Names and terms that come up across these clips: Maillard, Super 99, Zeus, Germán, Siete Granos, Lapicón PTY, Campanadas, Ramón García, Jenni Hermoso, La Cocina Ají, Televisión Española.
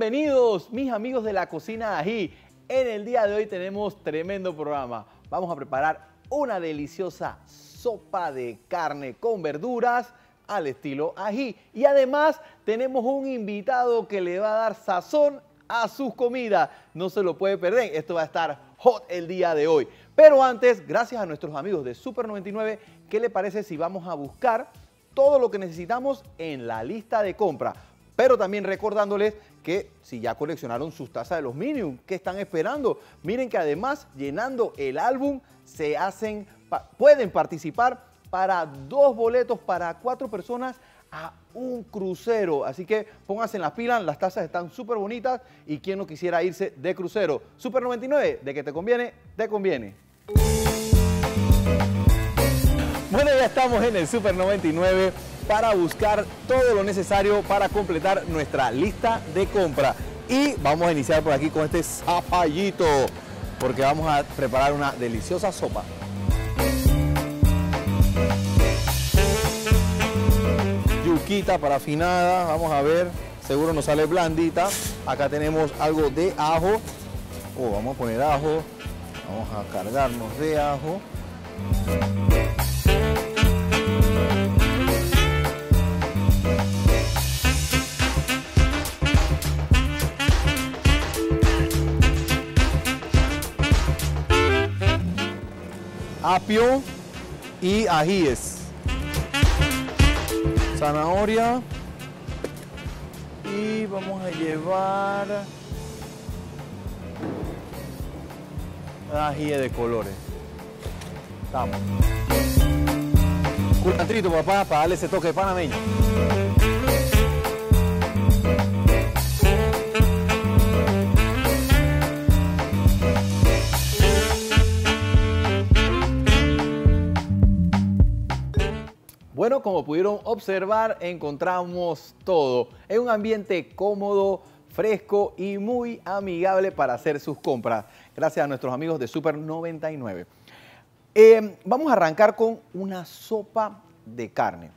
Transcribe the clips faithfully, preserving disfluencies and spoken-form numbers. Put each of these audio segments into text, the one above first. Bienvenidos mis amigos de La Cocina Ají. En el día de hoy tenemos tremendo programa. Vamos a preparar una deliciosa sopa de carne con verduras al estilo ají. Y además tenemos un invitado que le va a dar sazón a sus comidas. No se lo puede perder, esto va a estar hot el día de hoy. Pero antes, gracias a nuestros amigos de Super noventa y nueve, ¿qué le parece si vamos a buscar todo lo que necesitamos en la lista de compra? Pero también recordándoles que si ya coleccionaron sus tazas de los Minions, ¿qué están esperando? Miren que además llenando el álbum se hacen, pa, pueden participar para dos boletos para cuatro personas a un crucero. Así que pónganse en las pilas, las tazas están súper bonitas y quien no quisiera irse de crucero. Super noventa y nueve, de que te conviene, te conviene. Bueno, ya estamos en el Super noventa y nueve. Para buscar todo lo necesario para completar nuestra lista de compra. Y vamos a iniciar por aquí con este zapallito, porque vamos a preparar una deliciosa sopa. Yuquita parafinada, vamos a ver, seguro nos sale blandita. Acá tenemos algo de ajo. Oh, vamos a poner ajo, vamos a cargarnos de ajo. Apio y ajíes, zanahoria, y vamos a llevar ajíes de colores. Estamos. Culantrito, papá, para darle ese toque panameño. Bueno, como pudieron observar, encontramos todo en un ambiente cómodo, fresco y muy amigable para hacer sus compras, gracias a nuestros amigos de Super noventa y nueve. Eh, vamos a arrancar con una sopa de carne.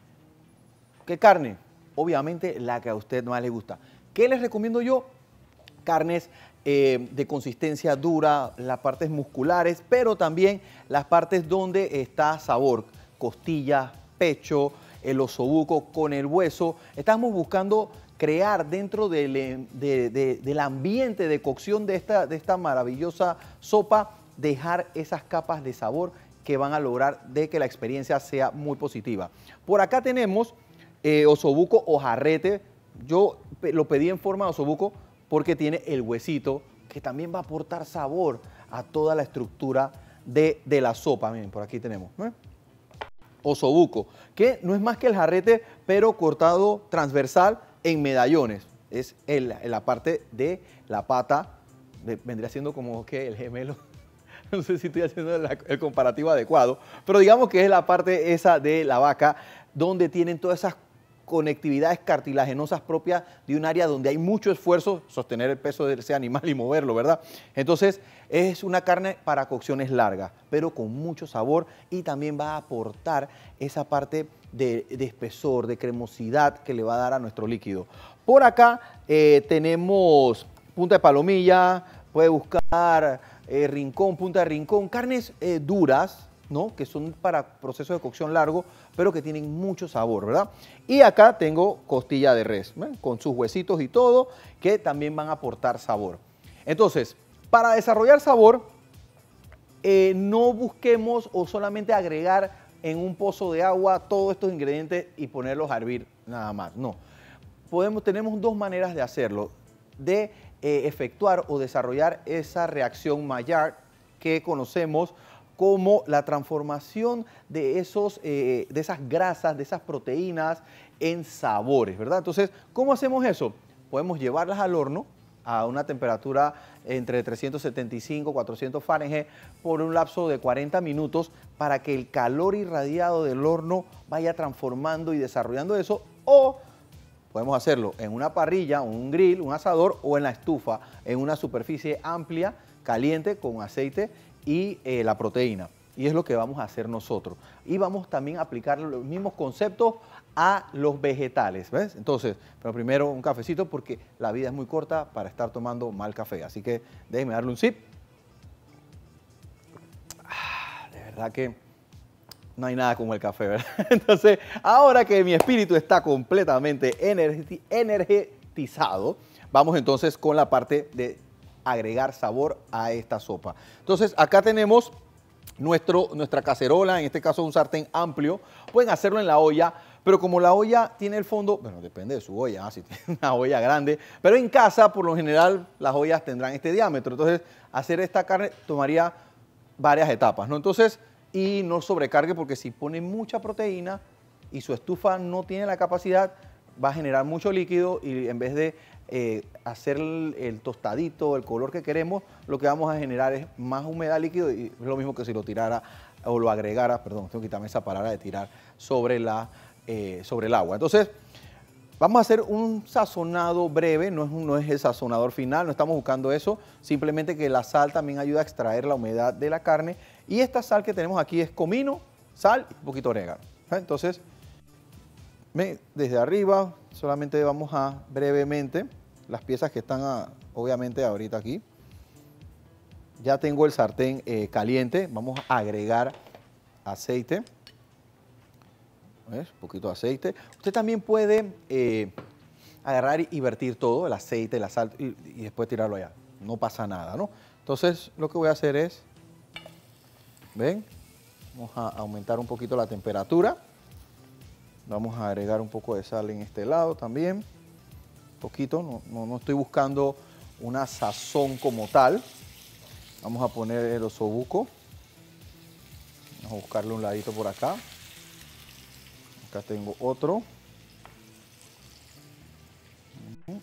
¿Qué carne? Obviamente la que a usted más le gusta. ¿Qué les recomiendo yo? Carnes eh, de consistencia dura, las partes musculares, pero también las partes donde está sabor, costillas, pecho, el osobuco con el hueso. Estamos buscando crear dentro del, de, de, del ambiente de cocción de esta, de esta maravillosa sopa, dejar esas capas de sabor que van a lograr de que la experiencia sea muy positiva. Por acá tenemos eh, osobuco o jarrete. Yo lo pedí en forma de osobuco porque tiene el huesito que también va a aportar sabor a toda la estructura de, de la sopa. Miren, por aquí tenemos, ¿eh? Osobuco, que no es más que el jarrete, pero cortado transversal en medallones. Es el, la parte de la pata, de, vendría siendo como que el gemelo. No sé si estoy haciendo el, el comparativo adecuado, pero digamos que es la parte esa de la vaca, donde tienen todas esas conectividades cartilaginosas propias de un área donde hay mucho esfuerzo sostener el peso de ese animal y moverlo, ¿verdad? Entonces, es una carne para cocciones largas, pero con mucho sabor y también va a aportar esa parte de, de espesor, de cremosidad que le va a dar a nuestro líquido. Por acá eh, tenemos punta de palomilla, puede buscar eh, rincón, punta de rincón, carnes eh, duras, ¿no? Que son para procesos de cocción largo, pero que tienen mucho sabor, ¿verdad? Y acá tengo costilla de res, ¿ven? Con sus huesitos y todo, que también van a aportar sabor. Entonces, para desarrollar sabor, eh, no busquemos o solamente agregar en un pozo de agua todos estos ingredientes y ponerlos a hervir nada más, no. Podemos, tenemos dos maneras de hacerlo, de eh, efectuar o desarrollar esa reacción Maillard que conocemos como la transformación de, esos, eh, de esas grasas, de esas proteínas en sabores, ¿verdad? Entonces, ¿cómo hacemos eso? Podemos llevarlas al horno a una temperatura entre trescientos setenta y cinco y cuatrocientos Fahrenheit por un lapso de cuarenta minutos para que el calor irradiado del horno vaya transformando y desarrollando eso, o podemos hacerlo en una parrilla, un grill, un asador o en la estufa, en una superficie amplia, caliente, con aceite y eh, la proteína. Y es lo que vamos a hacer nosotros. Y vamos también a aplicar los mismos conceptos a los vegetales, ¿ves? Entonces, pero primero un cafecito porque la vida es muy corta para estar tomando mal café. Así que déjenme darle un sip. Ah, de verdad que no hay nada como el café, ¿verdad? Entonces, ahora que mi espíritu está completamente energetizado, vamos entonces con la parte de agregar sabor a esta sopa. Entonces, acá tenemos Nuestro, nuestra cacerola, en este caso un sartén amplio. Pueden hacerlo en la olla, pero como la olla tiene el fondo, bueno, depende de su olla, ¿eh? Si tiene una olla grande, pero en casa por lo general las ollas tendrán este diámetro, entonces hacer esta carne tomaría varias etapas, ¿no? Entonces, y no sobrecargue, porque si pone mucha proteína y su estufa no tiene la capacidad, va a generar mucho líquido y en vez de eh, hacer el, el tostadito, el color que queremos, lo que vamos a generar es más humedad líquido, y es lo mismo que si lo tirara o lo agregara, perdón, tengo que quitarme esa palabra de tirar, sobre, la, eh, sobre el agua. Entonces, vamos a hacer un sazonado breve, no es, no es el sazonador final, no estamos buscando eso, simplemente que la sal también ayuda a extraer la humedad de la carne, y esta sal que tenemos aquí es comino, sal y un poquito de orégano. ¿Eh? Entonces, desde arriba solamente vamos a brevemente las piezas que están a, obviamente ahorita aquí. Ya tengo el sartén eh, caliente, vamos a agregar aceite, un poquito de aceite. Usted también puede eh, agarrar y vertir todo, el aceite, la sal, y, y después tirarlo allá, no pasa nada, ¿no? Entonces lo que voy a hacer es, ven, vamos a aumentar un poquito la temperatura. Vamos a agregar un poco de sal en este lado también, un poquito, no, no, no estoy buscando una sazón como tal. Vamos a poner el osobuco, vamos a buscarle un ladito por acá, acá tengo otro.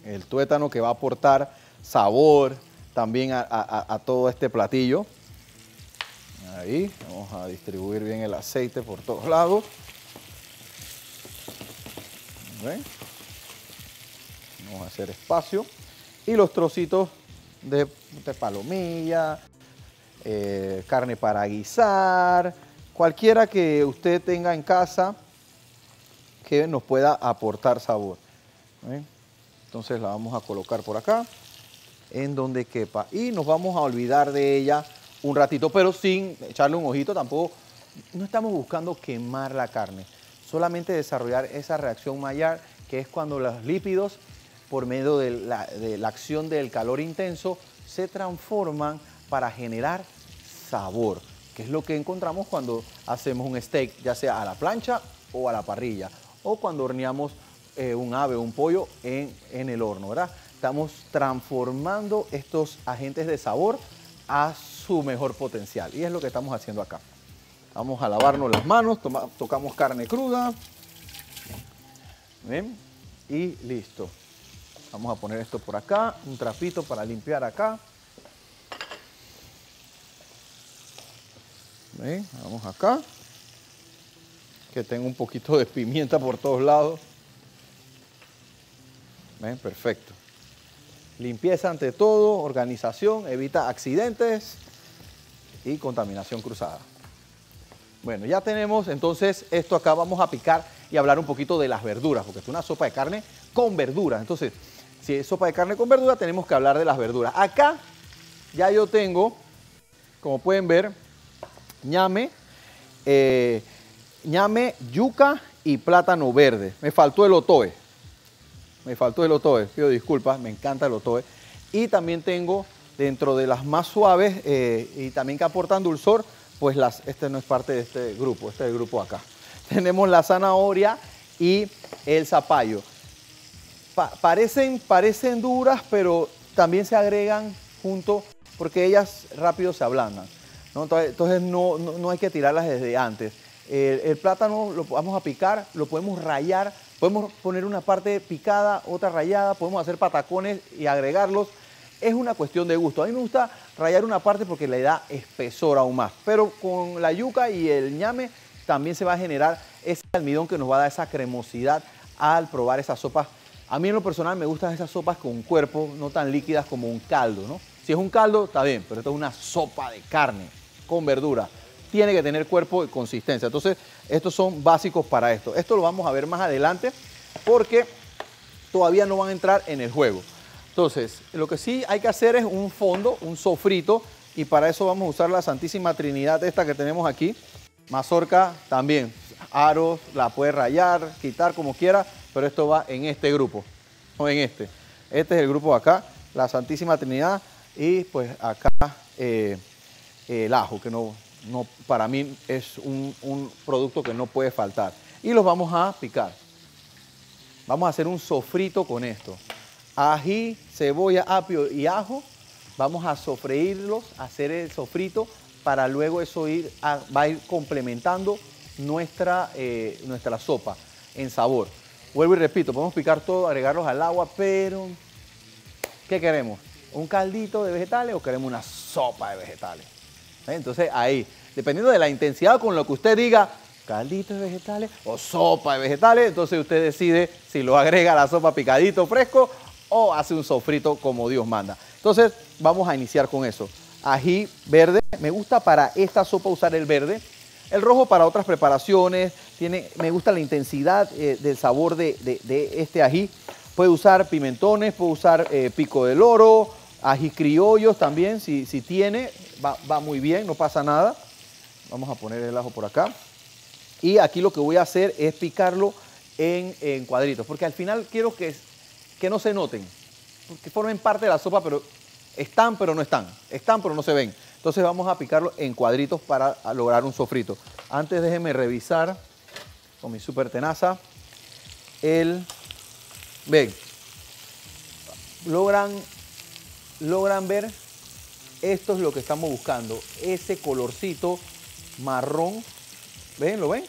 El tuétano que va a aportar sabor también a, a, a todo este platillo. Ahí, vamos a distribuir bien el aceite por todos lados. ¿Ven? Vamos a hacer espacio y los trocitos de, de palomilla, eh, carne para guisar, cualquiera que usted tenga en casa que nos pueda aportar sabor. ¿Ven? Entonces la vamos a colocar por acá en donde quepa y nos vamos a olvidar de ella un ratito, pero sin echarle un ojito tampoco. No estamos buscando quemar la carne, solamente desarrollar esa reacción Maillard, que es cuando los lípidos, por medio de la, de la acción del calor intenso, se transforman para generar sabor, que es lo que encontramos cuando hacemos un steak, ya sea a la plancha o a la parrilla, o cuando horneamos eh, un ave o un pollo en, en el horno, ¿verdad? Estamos transformando estos agentes de sabor a su mejor potencial, y es lo que estamos haciendo acá. Vamos a lavarnos las manos, toma, tocamos carne cruda. ¿Ven? Y listo. Vamos a poner esto por acá, un trapito para limpiar acá. ¿Ven? Vamos acá. Que tengo un poquito de pimienta por todos lados. ¿Ven? Perfecto. Limpieza ante todo, organización, evita accidentes y contaminación cruzada. Bueno, ya tenemos entonces esto acá, vamos a picar y hablar un poquito de las verduras, porque es una sopa de carne con verduras. Entonces, si es sopa de carne con verduras, tenemos que hablar de las verduras. Acá ya yo tengo, como pueden ver, ñame, eh, ñame, yuca y plátano verde. Me faltó el otoe, me faltó el otoe, pido disculpas, me encanta el otoe. Y también tengo, dentro de las más suaves eh, y también que aportan dulzor, pues las, este no es parte de este grupo, este es el grupo acá. Tenemos la zanahoria y el zapallo. Pa parecen, parecen duras, pero también se agregan junto porque ellas rápido se ablandan, ¿no? Entonces no, no, no hay que tirarlas desde antes. El, el plátano lo vamos a picar, lo podemos rallar, podemos poner una parte picada, otra rallada, podemos hacer patacones y agregarlos. Es una cuestión de gusto. A mí me gusta rallar una parte porque le da espesor aún más. Pero con la yuca y el ñame también se va a generar ese almidón que nos va a dar esa cremosidad al probar esas sopas. A mí en lo personal me gustan esas sopas con cuerpo, no tan líquidas como un caldo, ¿no? Si es un caldo, está bien, pero esto es una sopa de carne con verdura. tiene que tener cuerpo y consistencia. Entonces, estos son básicos para esto. Esto lo vamos a ver más adelante porque todavía no van a entrar en el juego. Entonces, lo que sí hay que hacer es un fondo, un sofrito, y para eso vamos a usar la Santísima Trinidad esta que tenemos aquí. Mazorca también, aros, la puedes rayar, quitar como quieras, pero esto va en este grupo, no en este. Este es el grupo de acá, la Santísima Trinidad, y pues acá eh, el ajo, que no, no, para mí es un, un producto que no puede faltar. Y los vamos a picar. Vamos a hacer un sofrito con esto. Ají, cebolla, apio y ajo. Vamos a sofreírlos, hacer el sofrito, para luego eso ir a, va a ir complementando nuestra, eh, nuestra sopa en sabor. Vuelvo y repito, podemos picar todo, agregarlos al agua, pero ¿qué queremos? ¿Un caldito de vegetales o queremos una sopa de vegetales? ¿Eh? Entonces ahí, dependiendo de la intensidad con lo que usted diga, caldito de vegetales o sopa de vegetales, entonces usted decide si lo agrega a la sopa picadito fresco o hace un sofrito como Dios manda. Entonces, vamos a iniciar con eso. Ají verde. Me gusta para esta sopa usar el verde. El rojo para otras preparaciones. Tiene, me gusta la intensidad eh, del sabor de, de, de este ají. Puede usar pimentones, puede usar eh, pico del loro, ají criollos también, si, si tiene. Va, va muy bien, no pasa nada. Vamos a poner el ajo por acá. Y aquí lo que voy a hacer es picarlo en, en cuadritos, porque al final quiero que, que no se noten, que formen parte de la sopa, pero están, pero no están. Están, pero no se ven. Entonces vamos a picarlo en cuadritos para lograr un sofrito. Antes déjenme revisar con mi super tenaza el... Ven, logran, logran ver, esto es lo que estamos buscando, ese colorcito marrón. ¿Ven? ¿Lo ven?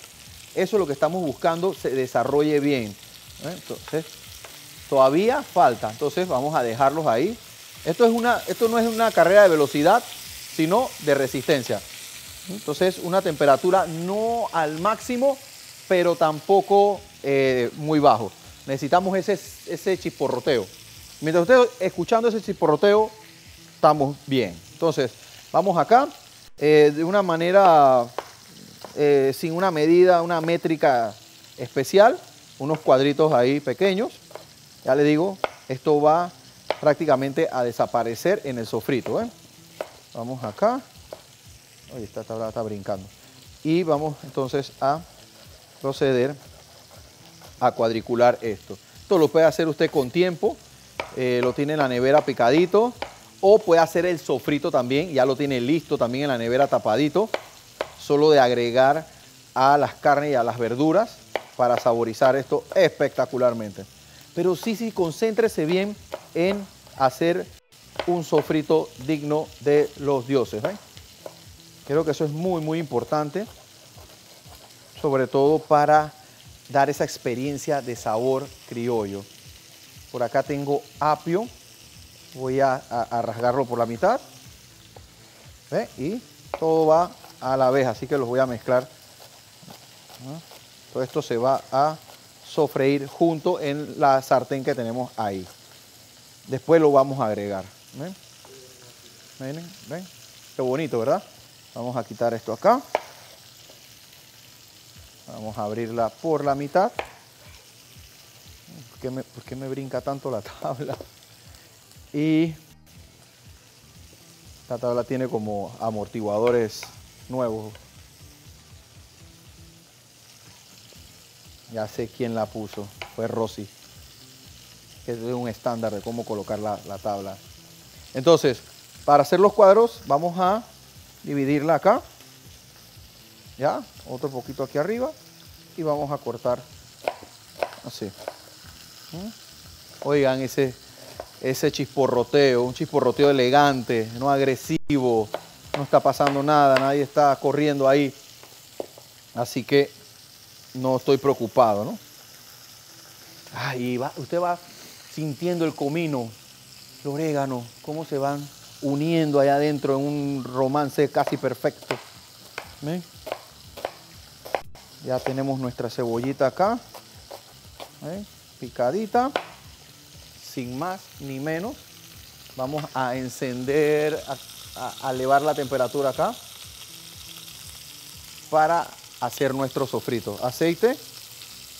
Eso es lo que estamos buscando, se desarrolle bien. Entonces... todavía falta, entonces vamos a dejarlos ahí. Esto, es una, esto no es una carrera de velocidad, sino de resistencia. Entonces, una temperatura no al máximo, pero tampoco eh, muy bajo. Necesitamos ese, ese chisporroteo. Mientras ustedes escuchando ese chisporroteo, estamos bien. Entonces, vamos acá eh, de una manera, eh, sin una medida, una métrica especial, unos cuadritos ahí pequeños. Ya les digo, esto va prácticamente a desaparecer en el sofrito, ¿eh? Vamos acá. Oye, está, está, está brincando. Y vamos entonces a proceder a cuadricular esto. Esto lo puede hacer usted con tiempo. Eh, lo tiene en la nevera picadito. O puede hacer el sofrito también. Ya lo tiene listo también en la nevera tapadito. Solo de agregar a las carnes y a las verduras para saborizar esto espectacularmente. Pero sí, sí, concéntrese bien en hacer un sofrito digno de los dioses. ¿Ven? Creo que eso es muy, muy importante, sobre todo para dar esa experiencia de sabor criollo. Por acá tengo apio, voy a, a, a rasgarlo por la mitad. ¿Ven? Y todo va a la vez, así que los voy a mezclar. Todo esto se va a... sofreír junto en la sartén que tenemos ahí. Después lo vamos a agregar. ¿Ven? ¿Ven? ¿Ven? Qué bonito, ¿verdad? Vamos a quitar esto acá. Vamos a abrirla por la mitad. ¿Por qué me, por qué me brinca tanto la tabla? Y la tabla tiene como amortiguadores nuevos. Ya sé quién la puso, fue Rosy, que es un estándar de cómo colocar la, la tabla. Entonces, para hacer los cuadros, vamos a dividirla acá. Ya, otro poquito aquí arriba. Y vamos a cortar así. Oigan, ese, ese chisporroteo, un chisporroteo elegante, no agresivo. No está pasando nada, nadie está corriendo ahí. Así que... no estoy preocupado, ¿no? Ah, y va, usted va sintiendo el comino, el orégano, cómo se van uniendo allá adentro en un romance casi perfecto. ¿Ven? Ya tenemos nuestra cebollita acá. ¿Ven? Picadita. Sin más ni menos. Vamos a encender, a, a, a elevar la temperatura acá. para hacer nuestro sofrito. Aceite,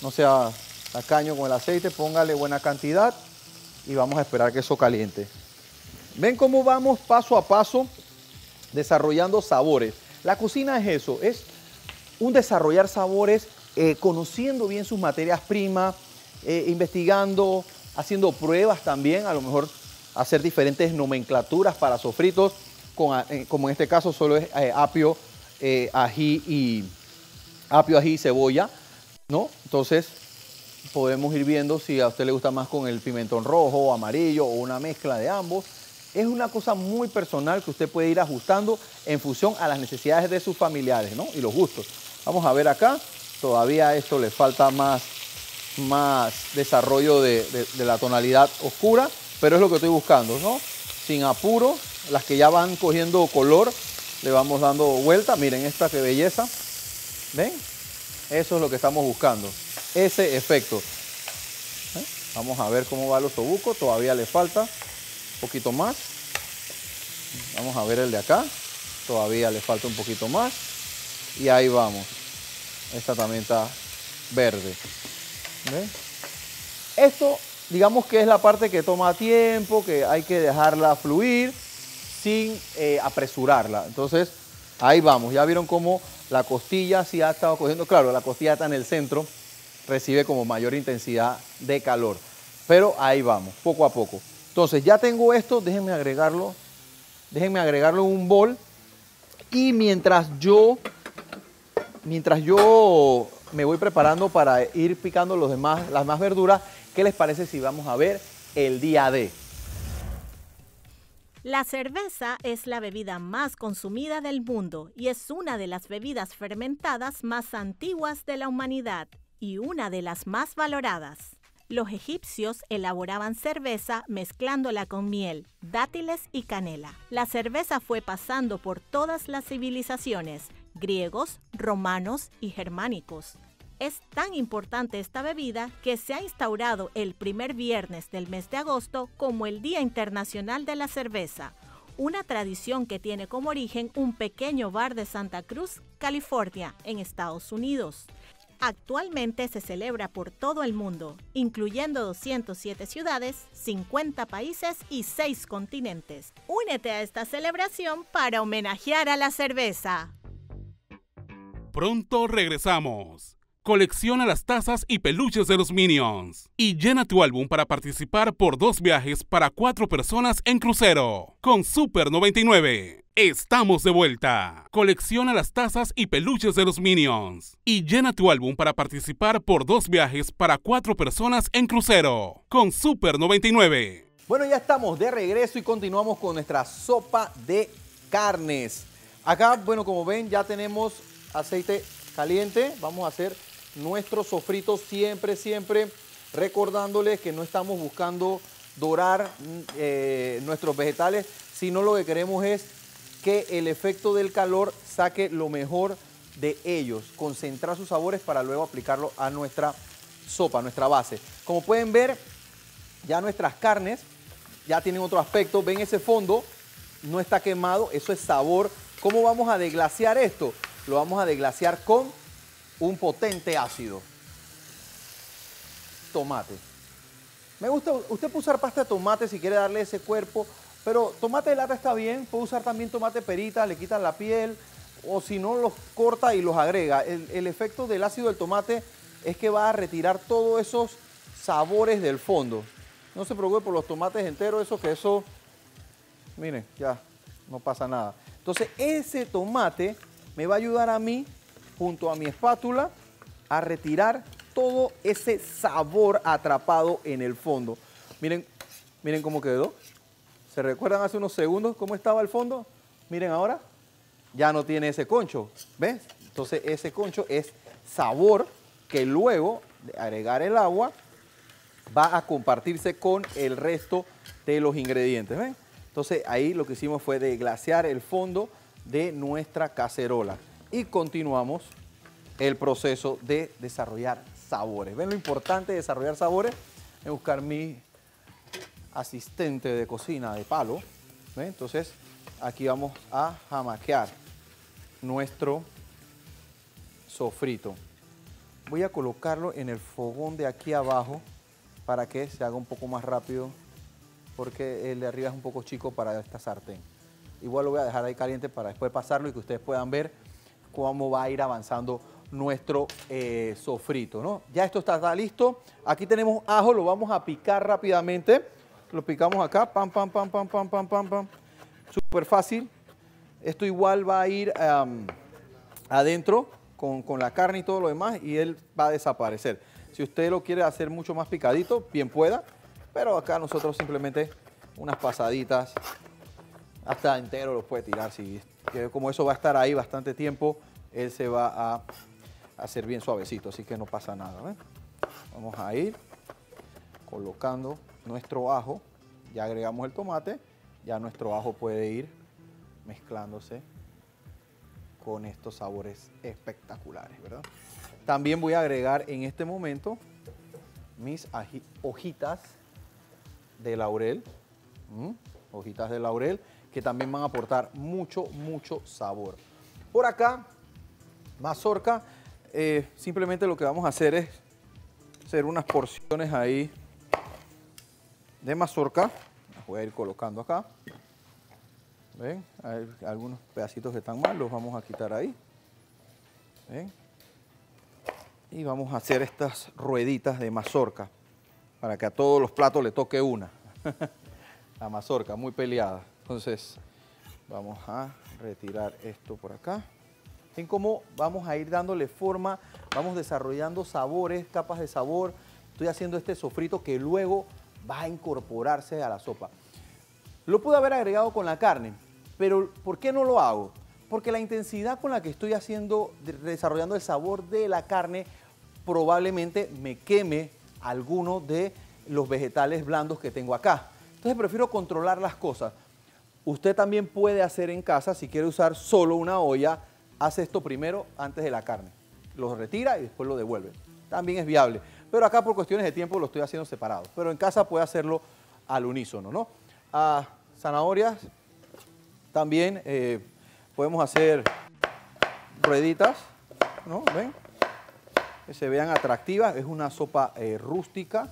no sea tacaño con el aceite, póngale buena cantidad y vamos a esperar que eso caliente. Ven cómo vamos paso a paso desarrollando sabores. La cocina es eso, es un desarrollar sabores, eh, conociendo bien sus materias primas, eh, investigando, haciendo pruebas también, a lo mejor hacer diferentes nomenclaturas para sofritos, con, eh, como en este caso solo es eh, apio, eh, ají y apio, ají y cebolla, ¿no? Entonces podemos ir viendo si a usted le gusta más con el pimentón rojo, amarillo o una mezcla de ambos. Es una cosa muy personal que usted puede ir ajustando en función a las necesidades de sus familiares, ¿no? Y los gustos. Vamos a ver acá, todavía a esto le falta más, más desarrollo de, de, de la tonalidad oscura, pero es lo que estoy buscando, ¿no? Sin apuro, las que ya van cogiendo color, le vamos dando vuelta. Miren esta, qué belleza. ¿Ven? Eso es lo que estamos buscando, ese efecto. ¿Eh? Vamos a ver cómo va el osobuco, todavía le falta. Poquito más, vamos a ver el de acá, todavía le falta un poquito más y ahí vamos. Esta también está verde. ¿Ves? Esto digamos que es la parte que toma tiempo, que hay que dejarla fluir sin eh, apresurarla. Entonces ahí vamos, ya vieron cómo la costilla sí ha estado cogiendo, claro, la costilla está en el centro, recibe como mayor intensidad de calor, pero ahí vamos, poco a poco. Entonces ya tengo esto, déjenme agregarlo, déjenme agregarlo en un bol y mientras yo, mientras yo me voy preparando para ir picando los demás, las más verduras, ¿qué les parece si vamos a ver el día D? La cerveza es la bebida más consumida del mundo y es una de las bebidas fermentadas más antiguas de la humanidad y una de las más valoradas. Los egipcios elaboraban cerveza mezclándola con miel, dátiles y canela. La cerveza fue pasando por todas las civilizaciones, griegos, romanos y germánicos. Es tan importante esta bebida que se ha instaurado el primer viernes del mes de agosto como el Día Internacional de la Cerveza, una tradición que tiene como origen un pequeño bar de Santa Cruz, California, en Estados Unidos. Actualmente se celebra por todo el mundo, incluyendo doscientas siete ciudades, cincuenta países y seis continentes. Únete a esta celebración para homenajear a la cerveza. Pronto regresamos. Colecciona las tazas y peluches de los Minions y llena tu álbum para participar por dos viajes para cuatro personas en crucero. Con Super noventa y nueve. Estamos de vuelta. Colecciona las tazas y peluches de los Minions y llena tu álbum para participar por dos viajes para cuatro personas en crucero con Super noventa y nueve. Bueno, ya estamos de regreso y continuamos con nuestra sopa de carnes. Acá, bueno, como ven, ya tenemos aceite caliente. Vamos a hacer nuestros sofritos siempre, siempre recordándoles que no estamos buscando dorar eh, nuestros vegetales, sino lo que queremos es que el efecto del calor saque lo mejor de ellos, concentrar sus sabores para luego aplicarlo a nuestra sopa, a nuestra base. Como pueden ver, ya nuestras carnes ya tienen otro aspecto. Ven ese fondo, no está quemado, eso es sabor. ¿Cómo vamos a deglaciar esto? Lo vamos a deglaciar con un potente ácido. Tomate. Me gusta, usted puede usar pasta de tomate si quiere darle ese cuerpo. Pero tomate de lata está bien, puede usar también tomate perita, le quitan la piel o si no los corta y los agrega. El, el efecto del ácido del tomate es que va a retirar todos esos sabores del fondo. No se preocupe por los tomates enteros, eso que eso, miren, ya no pasa nada. Entonces ese tomate me va a ayudar a mí, junto a mi espátula, a retirar todo ese sabor atrapado en el fondo. Miren, miren cómo quedó. ¿Se recuerdan hace unos segundos cómo estaba el fondo? Miren ahora, ya no tiene ese concho, ¿ves? Entonces ese concho es sabor que luego de agregar el agua va a compartirse con el resto de los ingredientes, ¿ven? Entonces ahí lo que hicimos fue deglaciar el fondo de nuestra cacerola y continuamos el proceso de desarrollar sabores. ¿Ven lo importante de desarrollar sabores? Voy a buscar mi asistente de cocina de palo, ¿eh? Entonces aquí vamos a jamaquear nuestro sofrito. Voy a colocarlo en el fogón de aquí abajo para que se haga un poco más rápido, porque el de arriba es un poco chico para esta sartén. Igual lo voy a dejar ahí caliente para después pasarlo y que ustedes puedan ver cómo va a ir avanzando nuestro eh, sofrito, ¿no? Ya esto está, está listo. Aquí tenemos ajo, lo vamos a picar rápidamente. Lo picamos acá, pam, pam, pam, pam, pam, pam, pam, pam. Súper fácil. Esto igual va a ir um, adentro con, con la carne y todo lo demás y él va a desaparecer. Si usted lo quiere hacer mucho más picadito, bien pueda, pero acá nosotros simplemente unas pasaditas, hasta entero lo puede tirar. Si, como eso va a estar ahí bastante tiempo, él se va a hacer bien suavecito, así que no pasa nada, ¿eh? Vamos a ir colocando nuestro ajo, ya agregamos el tomate, ya nuestro ajo puede ir mezclándose con estos sabores espectaculares, ¿verdad? También voy a agregar en este momento mis hojitas de laurel, ¿Mm? hojitas de laurel, que también van a aportar mucho, mucho sabor. Por acá, mazorca, eh, simplemente lo que vamos a hacer es hacer unas porciones ahí de mazorca. Las voy a ir colocando acá. ¿Ven? Hay algunos pedacitos que están mal, los vamos a quitar ahí. ¿Ven? Y vamos a hacer estas rueditas de mazorca para que a todos los platos le toque una. La mazorca, muy peleada. Entonces, vamos a retirar esto por acá. Ven cómo vamos a ir dándole forma, vamos desarrollando sabores, capas de sabor. Estoy haciendo este sofrito que luego va a incorporarse a la sopa. Lo pude haber agregado con la carne, pero ¿por qué no lo hago? Porque la intensidad con la que estoy haciendo, desarrollando el sabor de la carne, probablemente me queme alguno de los vegetales blandos que tengo acá. Entonces prefiero controlar las cosas. Usted también puede hacer en casa, si quiere usar solo una olla, hace esto primero antes de la carne. Lo retira y después lo devuelve. También es viable. Pero acá por cuestiones de tiempo lo estoy haciendo separado. Pero en casa puede hacerlo al unísono, ¿no? Ah, zanahorias también. Eh, Podemos hacer rueditas, ¿no? ¿Ven? Que se vean atractivas. Es una sopa eh, rústica.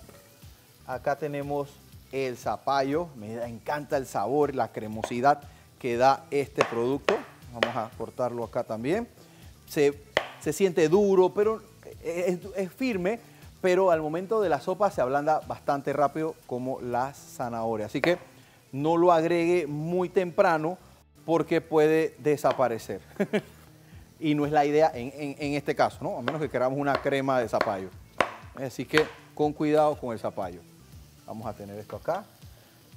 Acá tenemos el zapallo. Me encanta el sabor, la cremosidad que da este producto. Vamos a cortarlo acá también. Se, se siente duro, pero es, es firme, pero al momento de la sopa se ablanda bastante rápido como la zanahoria. Así que no lo agregue muy temprano, porque puede desaparecer. Y no es la idea en, en, en este caso, ¿no? A menos que queramos una crema de zapallo. Así que con cuidado con el zapallo. Vamos a tener esto acá.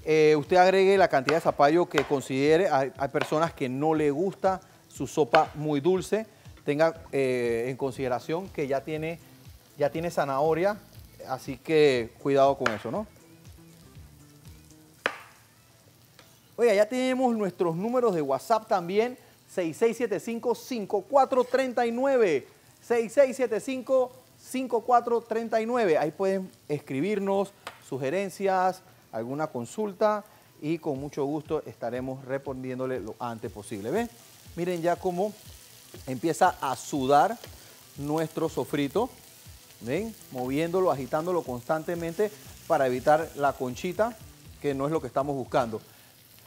Eh, usted agregue la cantidad de zapallo que considere. Hay, hay personas que no le gusta su sopa muy dulce. Tenga eh, en consideración que ya tiene, ya tiene zanahoria, así que cuidado con eso, ¿no? Oiga, ya tenemos nuestros números de WhatsApp también, seis seis siete cinco, cinco cuatro tres nueve, seis seis siete cinco, cinco cuatro tres nueve. Ahí pueden escribirnos sugerencias, alguna consulta y con mucho gusto estaremos respondiéndole lo antes posible. ¿Ven? Miren ya cómo empieza a sudar nuestro sofrito, ¿ven? Moviéndolo, agitándolo constantemente para evitar la conchita, que no es lo que estamos buscando.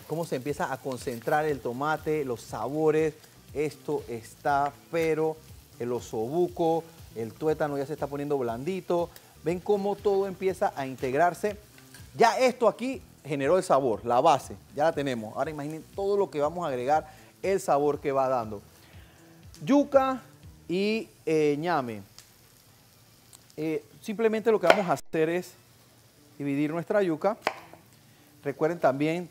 Cómo se empieza a concentrar el tomate, los sabores. Esto está, pero el osobuco, el tuétano ya se está poniendo blandito. Ven cómo todo empieza a integrarse. Ya esto aquí generó el sabor, la base, ya la tenemos. Ahora imaginen todo lo que vamos a agregar, el sabor que va dando. Yuca y eh, ñame. Eh, simplemente lo que vamos a hacer es dividir nuestra yuca. Recuerden también,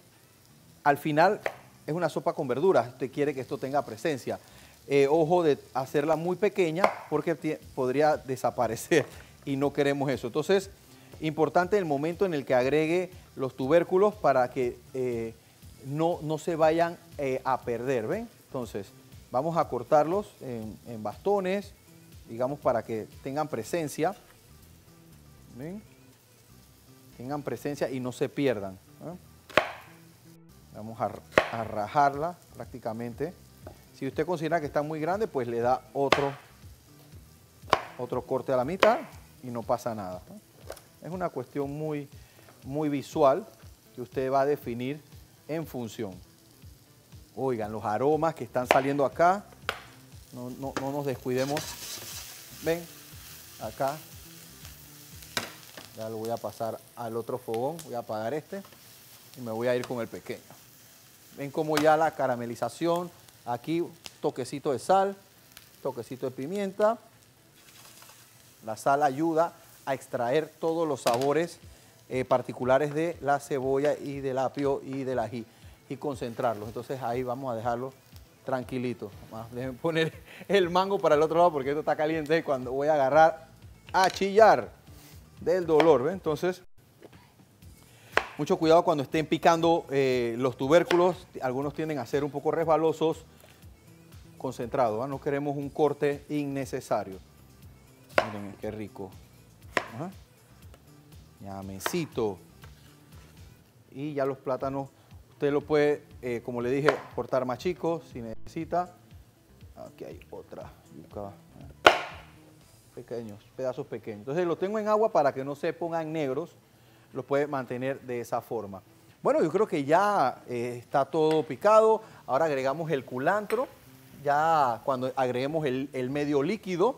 al final es una sopa con verduras, usted quiere que esto tenga presencia. Eh, ojo de hacerla muy pequeña porque podría desaparecer y no queremos eso. Entonces, importante el momento en el que agregue los tubérculos para que eh, no, no se vayan eh, a perder, ¿ven? Entonces, vamos a cortarlos en, en bastones, digamos, para que tengan presencia, ¿ven? Tengan presencia y no se pierdan, ¿eh? Vamos a, a rajarla prácticamente. Si usted considera que está muy grande, pues le da otro, otro corte a la mitad y no pasa nada, ¿no? Es una cuestión muy, muy visual que usted va a definir en función. Oigan, los aromas que están saliendo acá, no, no, no nos descuidemos. Ven, acá. Ya lo voy a pasar al otro fogón, voy a apagar este y me voy a ir con el pequeño. Ven como ya la caramelización, aquí toquecito de sal, toquecito de pimienta. La sal ayuda a extraer todos los sabores eh, particulares de la cebolla y del apio y del ají y concentrarlos. Entonces ahí vamos a dejarlo tranquilito. Déjenme poner el mango para el otro lado porque esto está caliente y cuando voy a agarrar a chillar del dolor, ¿ven? Entonces, mucho cuidado cuando estén picando eh, los tubérculos. Algunos tienden a ser un poco resbalosos. Concentrado, ¿va? No queremos un corte innecesario. Miren, qué rico. Ajá. Llamecito. Y ya los plátanos, usted lo puede, eh, como le dije, cortar más chicos si necesita. Aquí hay otra yuca. Pequeños, pedazos pequeños. Entonces los tengo en agua para que no se pongan negros, los puede mantener de esa forma. Bueno, yo creo que ya eh, está todo picado. Ahora agregamos el culantro, ya cuando agreguemos el, el medio líquido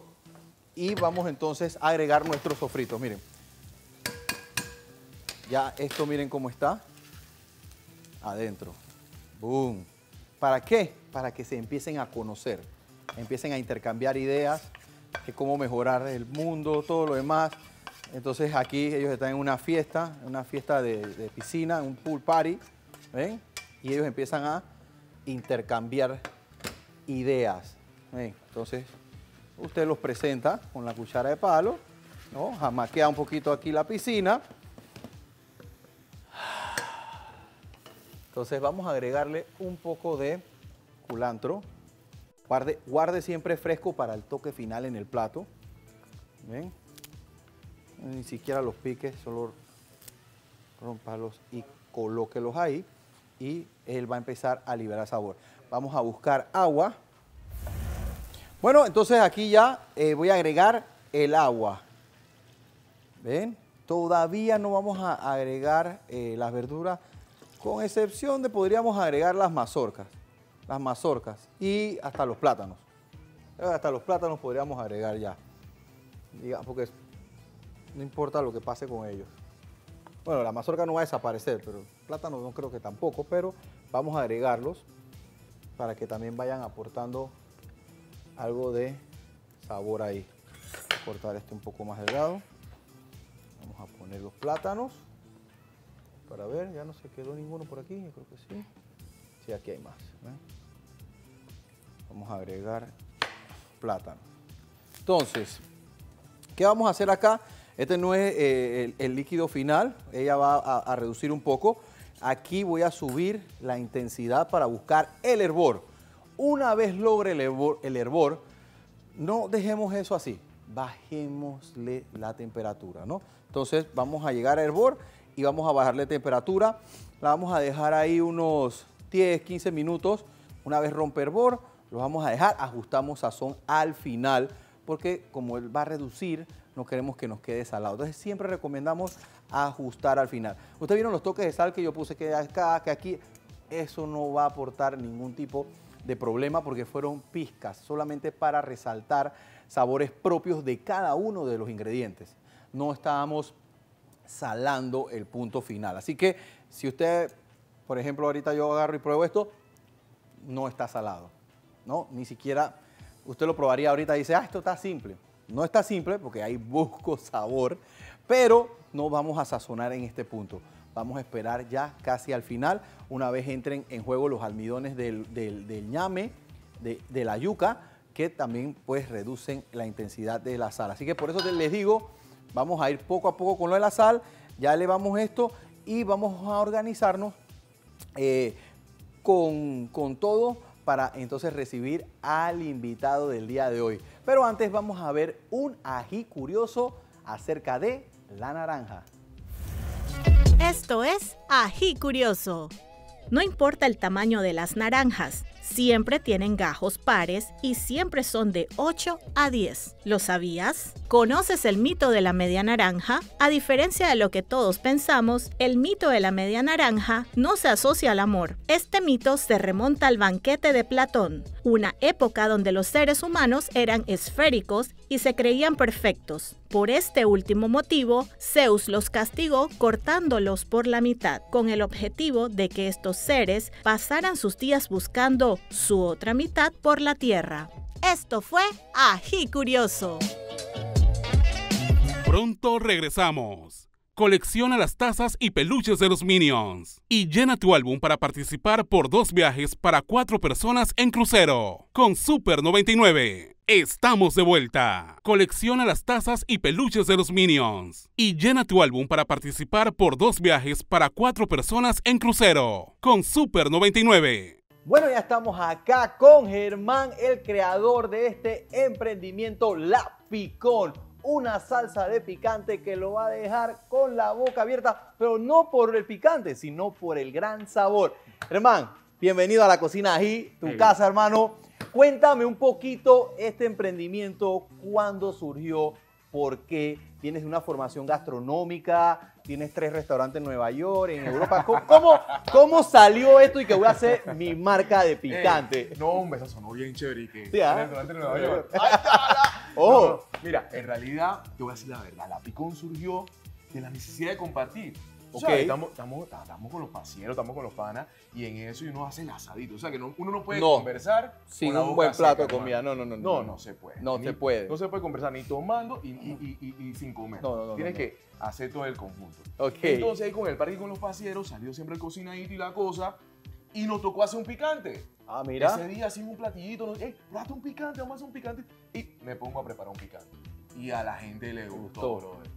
y vamos entonces a agregar nuestros sofritos. Miren, ya esto miren cómo está adentro. ¡Boom! ¿Para qué? Para que se empiecen a conocer, empiecen a intercambiar ideas, que cómo mejorar el mundo, todo lo demás. Entonces aquí ellos están en una fiesta, una fiesta de, de piscina, un pool party, ¿ven? Y ellos empiezan a intercambiar ideas, ¿ven? Entonces usted los presenta con la cuchara de palo, ¿no? Jamaquea un poquito aquí la piscina. Entonces vamos a agregarle un poco de culantro. Guarde, guarde siempre fresco para el toque final en el plato. ¿Ven? Ni siquiera los piques, solo rómpalos y colóquelos ahí. Y él va a empezar a liberar sabor. Vamos a buscar agua. Bueno, entonces aquí ya eh, voy a agregar el agua. ¿Ven? Todavía no vamos a agregar eh, las verduras, con excepción de podríamos agregar las mazorcas. Las mazorcas y hasta los plátanos. Hasta los plátanos podríamos agregar ya. Porque no importa lo que pase con ellos. Bueno, la mazorca no va a desaparecer, pero plátanos no creo que tampoco, pero vamos a agregarlos para que también vayan aportando algo de sabor ahí. Voy a cortar este un poco más delgado. Vamos a poner los plátanos. Para ver, ya no se quedó ninguno por aquí, yo creo que sí. Sí, aquí hay más. ¿Ven? Vamos a agregar plátano. Entonces, ¿qué vamos a hacer acá? Este no es eh, el, el líquido final, ella va a, a reducir un poco. Aquí voy a subir la intensidad para buscar el hervor. Una vez logre el hervor, el hervor no dejemos eso así, bajémosle la temperatura, ¿no? Entonces, vamos a llegar a hervor y vamos a bajarle temperatura. La vamos a dejar ahí unos diez, quince minutos. Una vez rompe hervor, los vamos a dejar, ajustamos sazón al final, porque como él va a reducir, no queremos que nos quede salado. Entonces siempre recomendamos ajustar al final. Ustedes vieron los toques de sal que yo puse que acá, que aquí, eso no va a aportar ningún tipo de problema porque fueron pizcas, solamente para resaltar sabores propios de cada uno de los ingredientes. No estábamos salando el punto final. Así que si usted, por ejemplo, ahorita yo agarro y pruebo esto, no está salado, ¿no? Ni siquiera usted lo probaría ahorita y dice, ah, esto está simple. No está simple porque ahí busco sabor, pero no vamos a sazonar en este punto. Vamos a esperar ya casi al final, una vez entren en juego los almidones del, del, del ñame, de, de la yuca, que también pues reducen la intensidad de la sal. Así que por eso les digo, vamos a ir poco a poco con lo de la sal, ya elevamos esto y vamos a organizarnos Eh, con, con todo para entonces recibir al invitado del día de hoy. Pero antes vamos a ver un ají curioso acerca de la naranja. Esto es Ají Curioso. No importa el tamaño de las naranjas, Siempre tienen gajos pares y siempre son de ocho a diez. ¿Lo sabías? ¿Conoces el mito de la media naranja? A diferencia de lo que todos pensamos, el mito de la media naranja no se asocia al amor. Este mito se remonta al banquete de Platón, una época donde los seres humanos eran esféricos y se creían perfectos. Por este último motivo, Zeus los castigó cortándolos por la mitad, con el objetivo de que estos seres pasaran sus días buscando su otra mitad por la tierra. Esto fue Ají Curioso. Pronto regresamos. Colecciona las tazas y peluches de los Minions y llena tu álbum para participar por dos viajes para cuatro personas en crucero. Con Super noventa y nueve, estamos de vuelta. Colecciona las tazas y peluches de los Minions y llena tu álbum para participar por dos viajes para cuatro personas en crucero. Con Super noventa y nueve. Bueno, ya estamos acá con Germán, el creador de este emprendimiento Lapicón. Una salsa de picante que lo va a dejar con la boca abierta, pero no por el picante, sino por el gran sabor. Germán, bienvenido a La Cocina Ají, tu casa, hermano. Cuéntame un poquito este emprendimiento, cuándo surgió, por qué. Tienes una formación gastronómica, tienes tres restaurantes en Nueva York, en Europa. ¿Cómo, cómo salió esto y que voy a hacer mi marca de picante? Eh, no, hombre, eso sonó bien chévere y que... ¿Sí, ah? El restaurante en Nueva York. ¡Ay, oh! No, no. Mira, en realidad, te voy a decir la verdad, Lapicón surgió de la necesidad de compartir. Ok, estamos, estamos, estamos con los pasieros, estamos con los panas, y en eso uno hace el asadito. O sea, que no, uno no puede no, conversar sin un buen plato de comida. No, no, no, no. No, no se puede. No ni, se puede. No se puede conversar ni tomando y, y, y, y, y sin comer. No, no, no. Tienes no, no. que hacer todo el conjunto. Ok. Entonces, ahí con el parque y con los pasieros, salió siempre el cocinadito y la cosa, y nos tocó hacer un picante. Ah, mira. Ese día hacíamos un platillito. Nos, ¡Ey, plata un picante! Vamos a hacer un picante. Y me pongo a preparar un picante. Y a la gente le gustó, brother.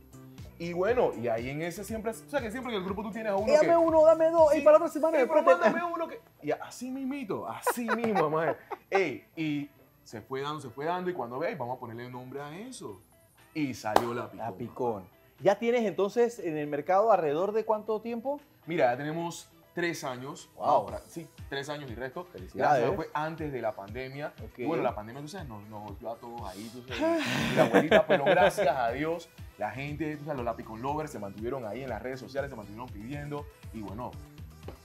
Y bueno, y ahí en ese siempre, o sea que siempre que el grupo tú tienes a uno dame que... Dame uno, dame dos, sí, y para la otra semana después te... Dame uno que... Y así mismito, así mismo, madre. Ey, y se fue dando, se fue dando, y cuando veis, vamos a ponerle nombre a eso. Y salió Lapicón. Lapicón. ¿Ya tienes entonces en el mercado alrededor de cuánto tiempo? Mira, ya tenemos tres años. Wow. Ahora, sí, tres años y resto. Felicidades. Eso fue antes de la pandemia. Okay. Bueno, la pandemia, tú sabes, nos, nos volvió a todos ahí, tú sabes, y la abuelita, pero gracias a Dios... La gente, o sea, los Lapicón lovers se mantuvieron ahí en las redes sociales, se mantuvieron pidiendo y bueno,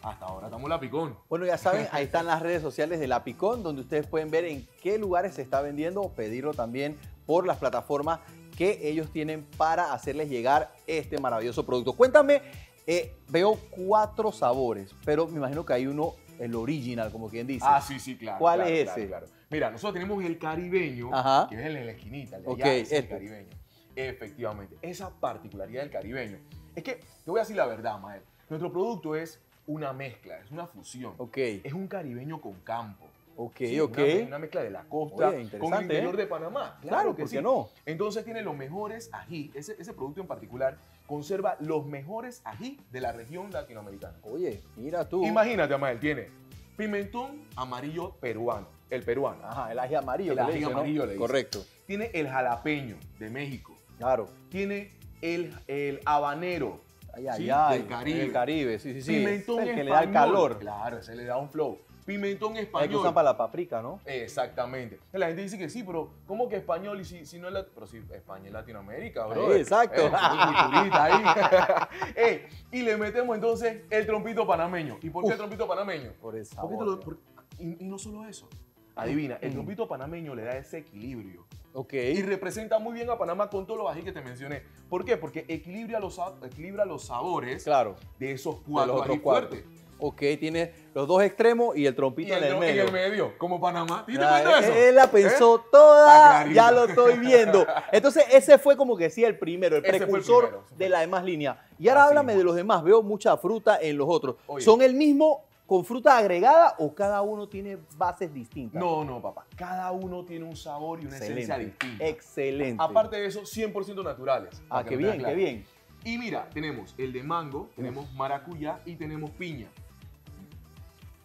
hasta ahora estamos Lapicón. Bueno, ya saben, ahí están las redes sociales de Lapicón, donde ustedes pueden ver en qué lugares se está vendiendo o pedirlo también por las plataformas que ellos tienen para hacerles llegar este maravilloso producto. Cuéntame, eh, veo cuatro sabores, pero me imagino que hay uno, el original, como quien dice. Ah, sí, sí, claro. ¿Cuál claro, es claro, ese? Claro. Mira, nosotros tenemos el caribeño, ajá, que es el en la esquinita, el de allá, okay, es el este. caribeño. Efectivamente, esa particularidad del caribeño. Es que, te voy a decir la verdad, Mael, nuestro producto es una mezcla, es una fusión. Okay. Es un caribeño con campo. Ok, sí, ok. Una, una mezcla de la costa Oye, con el interior eh. de Panamá. Claro, claro que sí. No. Entonces tiene los mejores ají. Ese, ese producto en particular conserva los mejores ají de la región latinoamericana. Oye, mira tú. Imagínate, Mael, tiene pimentón amarillo peruano. El peruano. Ajá, el ají amarillo. El ají dice, amarillo, ¿no? le dice. Correcto. Tiene el jalapeño de México. Claro. Tiene el, el habanero ay, ay, ¿sí? ay, del Caribe. El Caribe, sí, sí, sí. Pimentón es el que español. Le da el calor. Claro, ese le da un flow. Pimentón español. Que usan para la paprika, ¿no? Exactamente. La gente dice que sí, pero ¿cómo que español? Y si, si no es la... Pero sí, España es Latinoamérica, bro. Sí, exacto. Eh, ahí. eh, y le metemos entonces el trompito panameño. ¿Y por qué Uf, el trompito panameño? Por el sabor. ¿Por qué te lo, por... Y, y no solo eso. Adivina, el trompito panameño le da ese equilibrio. Ok. Y representa muy bien a Panamá con todos los ají que te mencioné. ¿Por qué? Porque equilibra los, equilibra los sabores claro. de esos cuatro ají fuertes. Ok, tiene los dos extremos y el trompito y el, en el medio. Y en el medio, como Panamá. ¿Te claro, cuenta eso? Él la pensó ¿Eh? toda, la ya lo estoy viendo. Entonces, ese fue como que sí el primero, el precursor el primero, de las demás líneas. Y ahora Así háblame más. de los demás, veo mucha fruta en los otros. Oye. ¿Son el mismo...? ¿Con fruta agregada o cada uno tiene bases distintas? No, no, papá. Cada uno tiene un sabor y una Excelente. esencia distinta. Excelente. Aparte de eso, cien por ciento naturales. Ah, qué bien, qué bien. Y mira, tenemos el de mango, tenemos maracuyá y tenemos piña.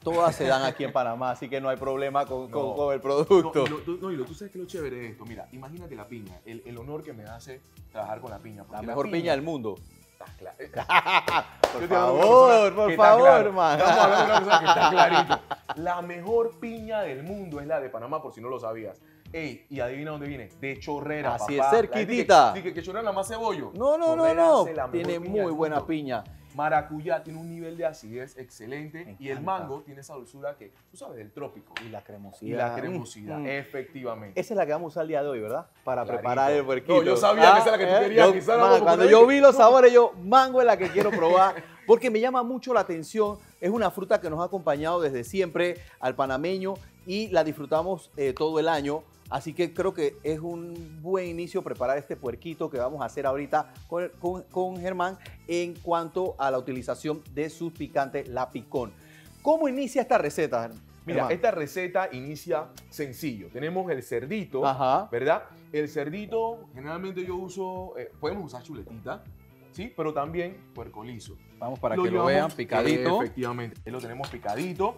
Todas se dan aquí en Panamá, así que no hay problema con, no, con, con el producto. No, no, no, y lo, tú sabes que lo chévere de esto. Mira, imagínate la piña, el, el honor que me hace trabajar con la piña. La mejor la piña, piña del mundo. Estás claro. Por favor, por favor, hermano. Vamos a hablar de una cosa que está clarito. La mejor piña del mundo es la de Panamá, por si no lo sabías. Ey, y adivina dónde viene, de Chorrera, así papá. Así es, cerquitita. Sí, que, que Chorrera nada más cebollo. No, no, Chorrera no, no. Tiene muy buena piña. Maracuyá tiene un nivel de acidez excelente y el mango tiene esa dulzura que, tú sabes, del trópico. Y la cremosidad. Y la cremosidad, mm, efectivamente. Esa es la que vamos a usar el día de hoy, ¿verdad? Para clarito preparar el puerquito. No, yo sabía ah, que esa es la que tú querías. Yo, quizá man, cuando yo vi los sabores, yo, mango es la que quiero probar porque me llama mucho la atención. Es una fruta que nos ha acompañado desde siempre al panameño y la disfrutamos eh, todo el año. Así que creo que es un buen inicio preparar este puerquito que vamos a hacer ahorita con, con, con Germán en cuanto a la utilización de sus picantes Lapicón. ¿Cómo inicia esta receta, Germán? Mira, esta receta inicia sencillo. Tenemos el cerdito, ajá, ¿verdad? El cerdito, generalmente yo uso, eh, podemos usar chuletita, ¿sí? Pero también puerco liso. Vamos para lo que lo vean picadito. Efectivamente, lo tenemos picadito.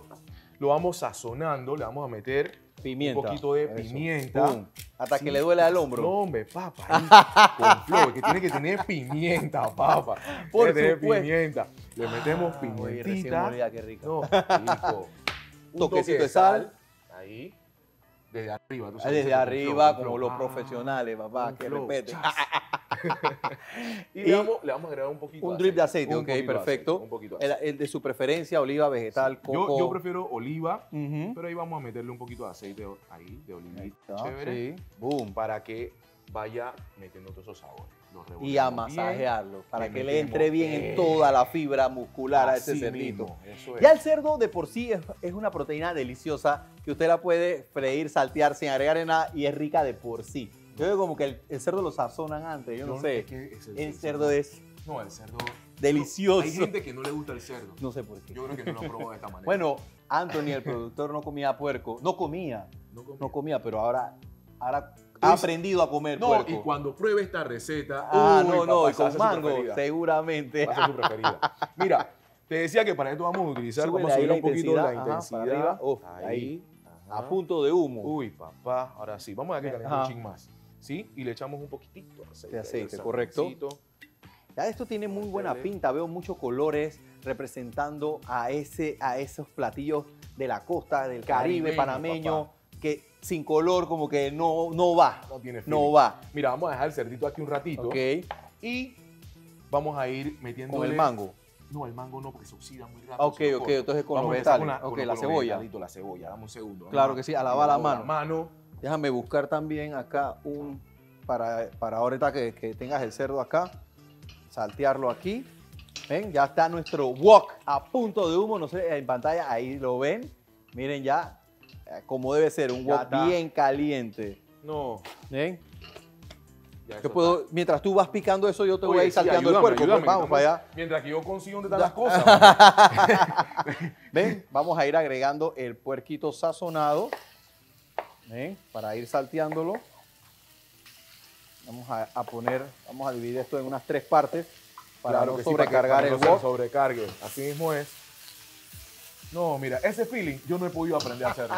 Lo vamos sazonando, le vamos a meter pimienta. Un poquito de pimienta. Pum. Hasta sí, que le duele al hombro. No, hombre, papa. Con flor, que tiene que tener pimienta, papa. Por tiene pimienta. Le metemos ah, pimientita. Oye, molida, qué rico. No, un toquecito de sal. Ahí. Desde arriba. Tú sabes, desde arriba, flow, como flow, los ah, profesionales, papá. Que respete. y, y le, vamos, le vamos a agregar un poquito un de aceite. Un drip de aceite, un ok, perfecto. Aceite, un poquito de, el, el de su preferencia, oliva, vegetal, coco. Yo, yo prefiero oliva, uh -huh. pero ahí vamos a meterle un poquito de aceite ahí, de olivita. Chévere. Sí. Boom. Para que vaya metiendo todos esos sabores. Y a masajearlo, bien, para que le entre bien en toda la fibra muscular así a ese cerdito. Mismo, eso es. Ya el cerdo de por sí es, es una proteína deliciosa que usted la puede freír, saltear sin agregar nada y es rica de por sí. Yo veo como que el, el cerdo lo sazonan antes, yo no, no sé. Es que es el, el cerdo es... No, el cerdo... Delicioso. No, hay gente que no le gusta el cerdo. No sé por qué. Yo creo que no lo probó de esta manera. Bueno, Anthony, el productor, no comía puerco. No comía. No comía, no comía pero ahora... ahora ha aprendido a comer no, puerco. Y cuando pruebe esta receta... Ah, uy, no, no, papá, y con mango, seguramente. Va a ser su preferida. Mira, te decía que para esto vamos a utilizar, Súbele vamos a subir un poquito la intensidad. Ajá, arriba, oh, ahí, ahí a punto de humo. Uy, papá, ahora sí, vamos a dejar que caliente un ching más, ¿sí? Y le echamos un poquitito de aceite. De aceite, correcto. Ya esto tiene muy buena pinta, veo muchos colores representando a, ese, a esos platillos de la costa, del Caribe, Caribe panameño, papá, que... sin color, como que no, no va. No tiene feeling. No va. Mira, vamos a dejar el cerdito aquí un ratito. Ok. Y vamos a ir metiendo... ¿Con el mango? No, el mango no, porque se oxida muy rápido. Ok, ok, corre. Entonces con vamos los vegetales. Con la, ok, con la cebolla. La cebolla, dame un segundo. Vamos. Claro que sí, a lavar la mano. mano. Déjame buscar también acá un... Para, para ahorita que, que tengas el cerdo acá, saltearlo aquí. Ven, ya está nuestro wok a punto de humo. No sé, en pantalla, ahí lo ven. Miren ya. Como debe ser, un wok bien caliente. No. ¿Eh? Yo puedo, mientras tú vas picando eso, yo te Oye, voy a ir salteando sí, ayúdame, el puerco. Ayúdame, vamos para allá. Mientras que yo consigo dónde están las cosas. ¿Ven? Vamos a ir agregando el puerquito sazonado. ¿Ven? Para ir salteándolo. Vamos a, a poner, vamos a dividir esto en unas tres partes para claro no sobrecargar sí, para que, para el wok. No sobrecargue. Así mismo es. No, mira, ese feeling yo no he podido aprender a hacerlo.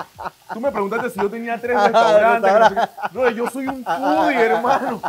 Tú me preguntaste si yo tenía tres restaurantes. No, yo soy un foodie, hermano.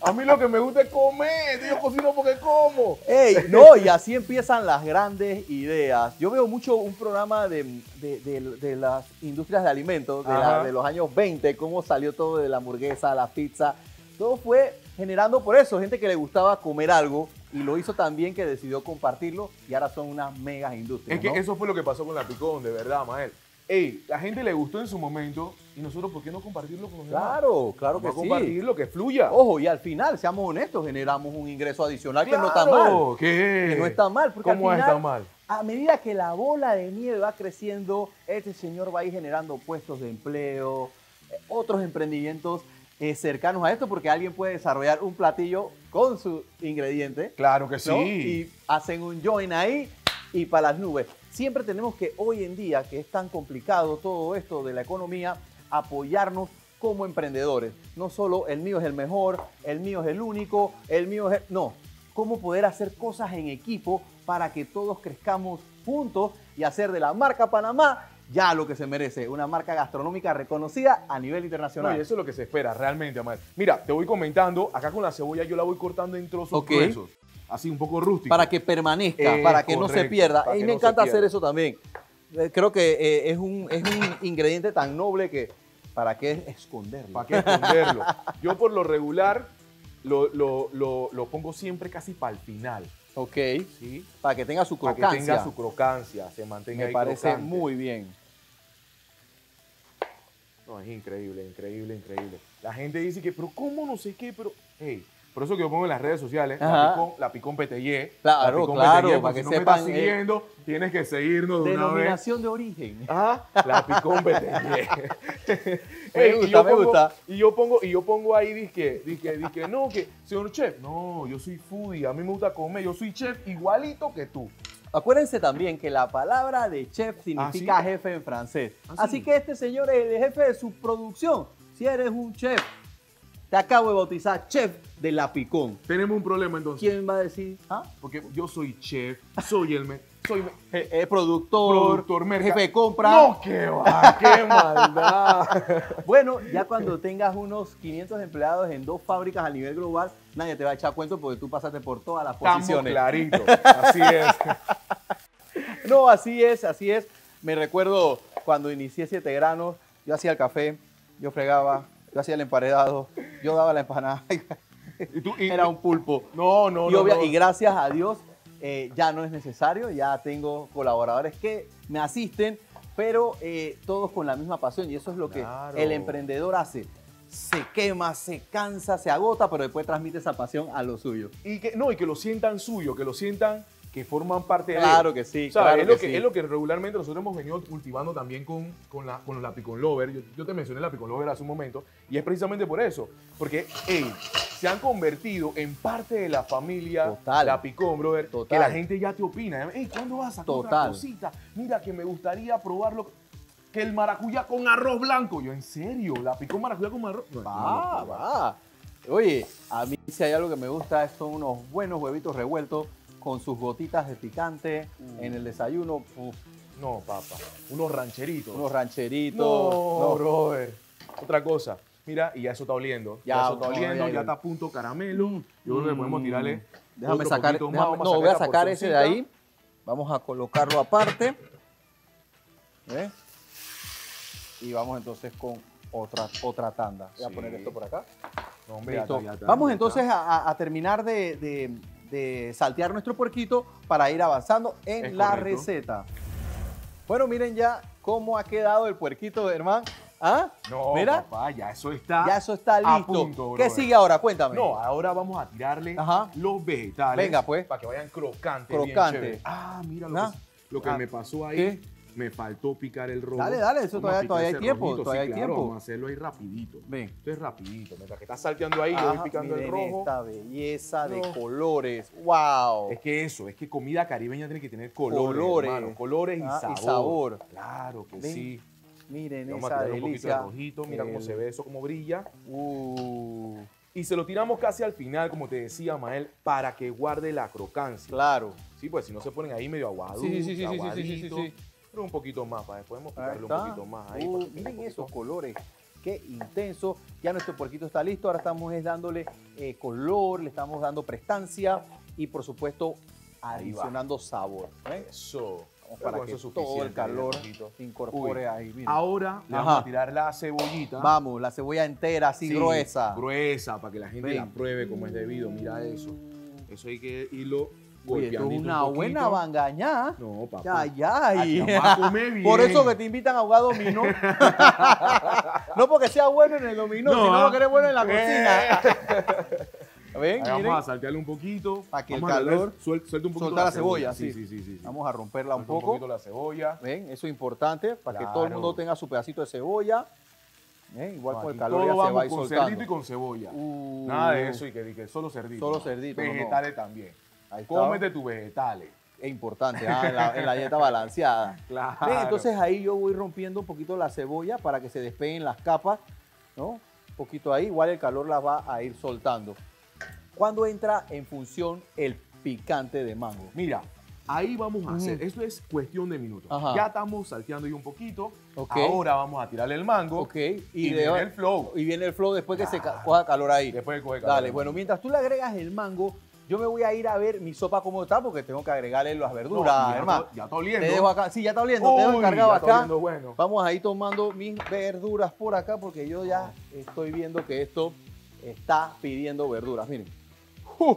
A mí lo que me gusta es comer. Yo cocino porque como. Ey, no, y así empiezan las grandes ideas. Yo veo mucho un programa de, de, de, de las industrias de alimentos de, la, de los años veinte, cómo salió todo de la hamburguesa, la pizza. Todo fue generando por eso, gente que le gustaba comer algo. Y lo hizo también que decidió compartirlo y ahora son unas megas industrias. Es que ¿no? Eso fue lo que pasó con Lapicón, de verdad, Mael. Ey, la gente le gustó en su momento y nosotros, ¿por qué no compartirlo con los demás? Claro, claro que sí. Compartirlo, que fluya. Ojo, y al final, seamos honestos, generamos un ingreso adicional claro, que no está mal. ¿Qué? Que no está mal. Porque ¿cómo al final, está mal? A medida que la bola de nieve va creciendo, este señor va a ir generando puestos de empleo, otros emprendimientos eh, cercanos a esto, porque alguien puede desarrollar un platillo con su ingrediente. Claro que sí. ¿no? Y hacen un join ahí y para las nubes. Siempre tenemos que, hoy en día, que es tan complicado todo esto de la economía, apoyarnos como emprendedores. No solo el mío es el mejor, el mío es el único, el mío es... El... No, cómo poder hacer cosas en equipo para que todos crezcamos juntos y hacer de la marca Panamá ya lo que se merece, una marca gastronómica reconocida a nivel internacional. Oye, eso es lo que se espera realmente, Amar. Mira, te voy comentando, acá con la cebolla yo la voy cortando en trozos okay. gruesos. así un poco rústico. Para que permanezca, eh, para que correcto, no se pierda. Y me no encanta hacer eso también. Creo que eh, es, un, es un ingrediente tan noble que ¿para qué esconderlo? ¿Para qué esconderlo? Yo por lo regular lo, lo, lo, lo pongo siempre casi para el final. Ok. ¿Sí? Para que tenga su crocancia. Para que tenga su crocancia, se mantenga ahí crocante. Me parece muy bien. No, es increíble, increíble, increíble. La gente dice que, pero cómo no sé qué, pero... Hey, por eso que yo pongo en las redes sociales, Lapicón, Lapicón P T Y. Claro, Lapicón claro, P T Y, para que si no sepan, me estás siguiendo, eh, tienes que seguirnos de denominación una vez. De origen. Ah, Lapicón P T Y. Me gusta, y yo me pongo, gusta. Y yo pongo, y yo pongo ahí, dizque, dizque, dizque, no, que, señor chef, no, yo soy foodie, a mí me gusta comer, yo soy chef igualito que tú. Acuérdense también que la palabra de chef significa ¿así? Jefe en francés. ¿Así? Así que este señor es el jefe de su producción. Si eres un chef, te acabo de bautizar chef de Lapicón. Tenemos un problema entonces. ¿Quién va a decir? ¿Ah? Porque yo soy chef, soy el me, soy me, eh, eh, productor, productor jefe de compra. No, qué va, qué maldad. Bueno, ya cuando tengas unos quinientos empleados en dos fábricas a nivel global, nadie te va a echar cuento porque tú pasaste por todas las estamos posiciones. Clarito, así es. No, así es, así es. Me recuerdo cuando inicié Siete Granos, yo hacía el café, yo fregaba, yo hacía el emparedado, yo daba la empanada. ¿Y tú? ¿Y era un pulpo? No, no, y obvia, no, no. Y gracias a Dios eh, ya no es necesario, ya tengo colaboradores que me asisten, pero eh, todos con la misma pasión y eso es lo claro. que el emprendedor hace. Se quema, se cansa, se agota, pero después transmite esa pasión a lo suyo. Y que, no, y que lo sientan suyo, que lo sientan que forman parte claro de él. Que sí, o sea, claro es lo que sí. Es lo que regularmente nosotros hemos venido cultivando también con, con, la, con los Lapicón Lover. Yo, yo te mencioné Lapicón Lover hace un momento y es precisamente por eso. Porque, hey, se han convertido en parte de la familia total. Lapicón, brother. Total. Que la gente ya te opina. Hey, ¿cuándo vas a sacar otra cosita? Mira, que me gustaría probarlo. Que el maracuyá con arroz blanco. Yo, ¿en serio? Lapicón maracuyá con arroz blanco. Va, va. Oye, a mí si hay algo que me gusta son unos buenos huevitos revueltos con sus gotitas de picante uh. en el desayuno. Uf. No, papá. Unos rancheritos. Unos rancheritos. No, no, brother. Otra cosa. Mira, y ya eso está oliendo. Ya, ya eso está oliendo, ya, ya está a punto caramelo. Yo creo que podemos tirarle. Déjame sacar. Déjame, más, no, voy a sacar ese de ahí. Vamos a colocarlo aparte. ¿Ves? Y vamos entonces con otra, otra tanda. Voy sí. a poner esto por acá. No, hombre, ya está, ya está, vamos ya entonces a, a terminar de, de, de saltear nuestro puerquito para ir avanzando en es la correcto. receta. Bueno, miren ya cómo ha quedado el puerquito de Germán. ¿Ah? No, mira, papá, ya eso está Ya eso está listo. A punto, ¿qué sigue ahora? Cuéntame. No, ahora vamos a tirarle Ajá. los vegetales. Venga, pues. Para que vayan crocantes. Crocantes. Bien, ah, mira lo, ¿Ah? que, lo que ah. me pasó ahí. ¿Qué? Me faltó picar el rojo. Dale, dale, eso todavía, todavía hay tiempo. Rojito. Todavía sí, hay claro, tiempo. Vamos a hacerlo ahí rapidito. Ven. Esto es rapidito. Mientras que estás salteando ahí, Ajá, yo voy picando miren el rojo. Esta belleza no. de colores. ¡Wow! Es que eso, es que comida caribeña tiene que tener colores. Colores. Hermano, colores y, ah, sabor. y sabor. Claro que Ven. sí. Miren vamos esa a delicia. Un poquito de rojito. Mira el... cómo se ve eso, cómo brilla. Uh. Y se lo tiramos casi al final, como te decía, Mael, para que guarde la crocancia. Claro. Sí, pues si no se ponen ahí medio aguados. Sí, sí, sí, sí, sí, sí, sí, sí. Pero un poquito más, para después podemos picarlo un poquito más ahí. Uh, miren esos colores, qué intenso. Ya nuestro puerquito está listo, ahora estamos dándole eh, color, le estamos dando prestancia y por supuesto adicionando sabor. ¿Eh? Eso. Vamos para que eso todo el calor se incorpore Uy. ahí. Miren. Ahora le vamos a tirar la cebollita. Vamos, la cebolla entera, así sí, gruesa. Gruesa, para que la gente Ven. la pruebe como es debido. Mira eso. Eso hay que irlo... Oye, esto es una un buena bangañá. No, papá. Ya, ya. Por eso que te invitan a jugar dominó. No porque sea bueno en el dominó, no, sino ah. porque eres bueno en la cocina. Ven, vamos miren. a saltearle un poquito. Para que vamos el calor suel, suelte un poquito Solta la, la cebolla. cebolla sí. Sí, sí, sí, sí. Vamos a romperla un Suelta poco. Un poquito la cebolla. Ven, eso es importante para claro. que todo el mundo tenga su pedacito de cebolla. ¿Eh? Igual no, con el calor ya se va a ir soltando. Con cerdito y con cebolla. Uh, Nada de eso y que, que solo cerdito. Solo cerdito. Vegetales también. Cómete tus vegetales. Es importante, ah, en, la, en la dieta balanceada. Claro. Bien, entonces ahí yo voy rompiendo un poquito la cebolla para que se despeguen las capas, ¿no? Un poquito ahí, igual el calor las va a ir soltando. ¿Cuándo entra en función el picante de mango? Mira, ahí vamos a hacer, mm. esto es cuestión de minutos. Ajá. Ya estamos salteando ahí un poquito, okay. ahora vamos a tirarle el mango okay. y, y de, viene el flow. Y viene el flow después claro. que se coja calor ahí. Después que coge calor. Dale, bueno, mientras tú le agregas el mango, Yo me voy a ir a ver mi sopa cómo está porque tengo que agregarle las verduras, no, hermano. Ya está oliendo. Te dejo acá. Sí, ya está oliendo. Uy, te dejo encargado acá. Oliendo, bueno. Vamos a ir tomando mis verduras por acá porque yo ya estoy viendo que esto está pidiendo verduras. Miren. Uh,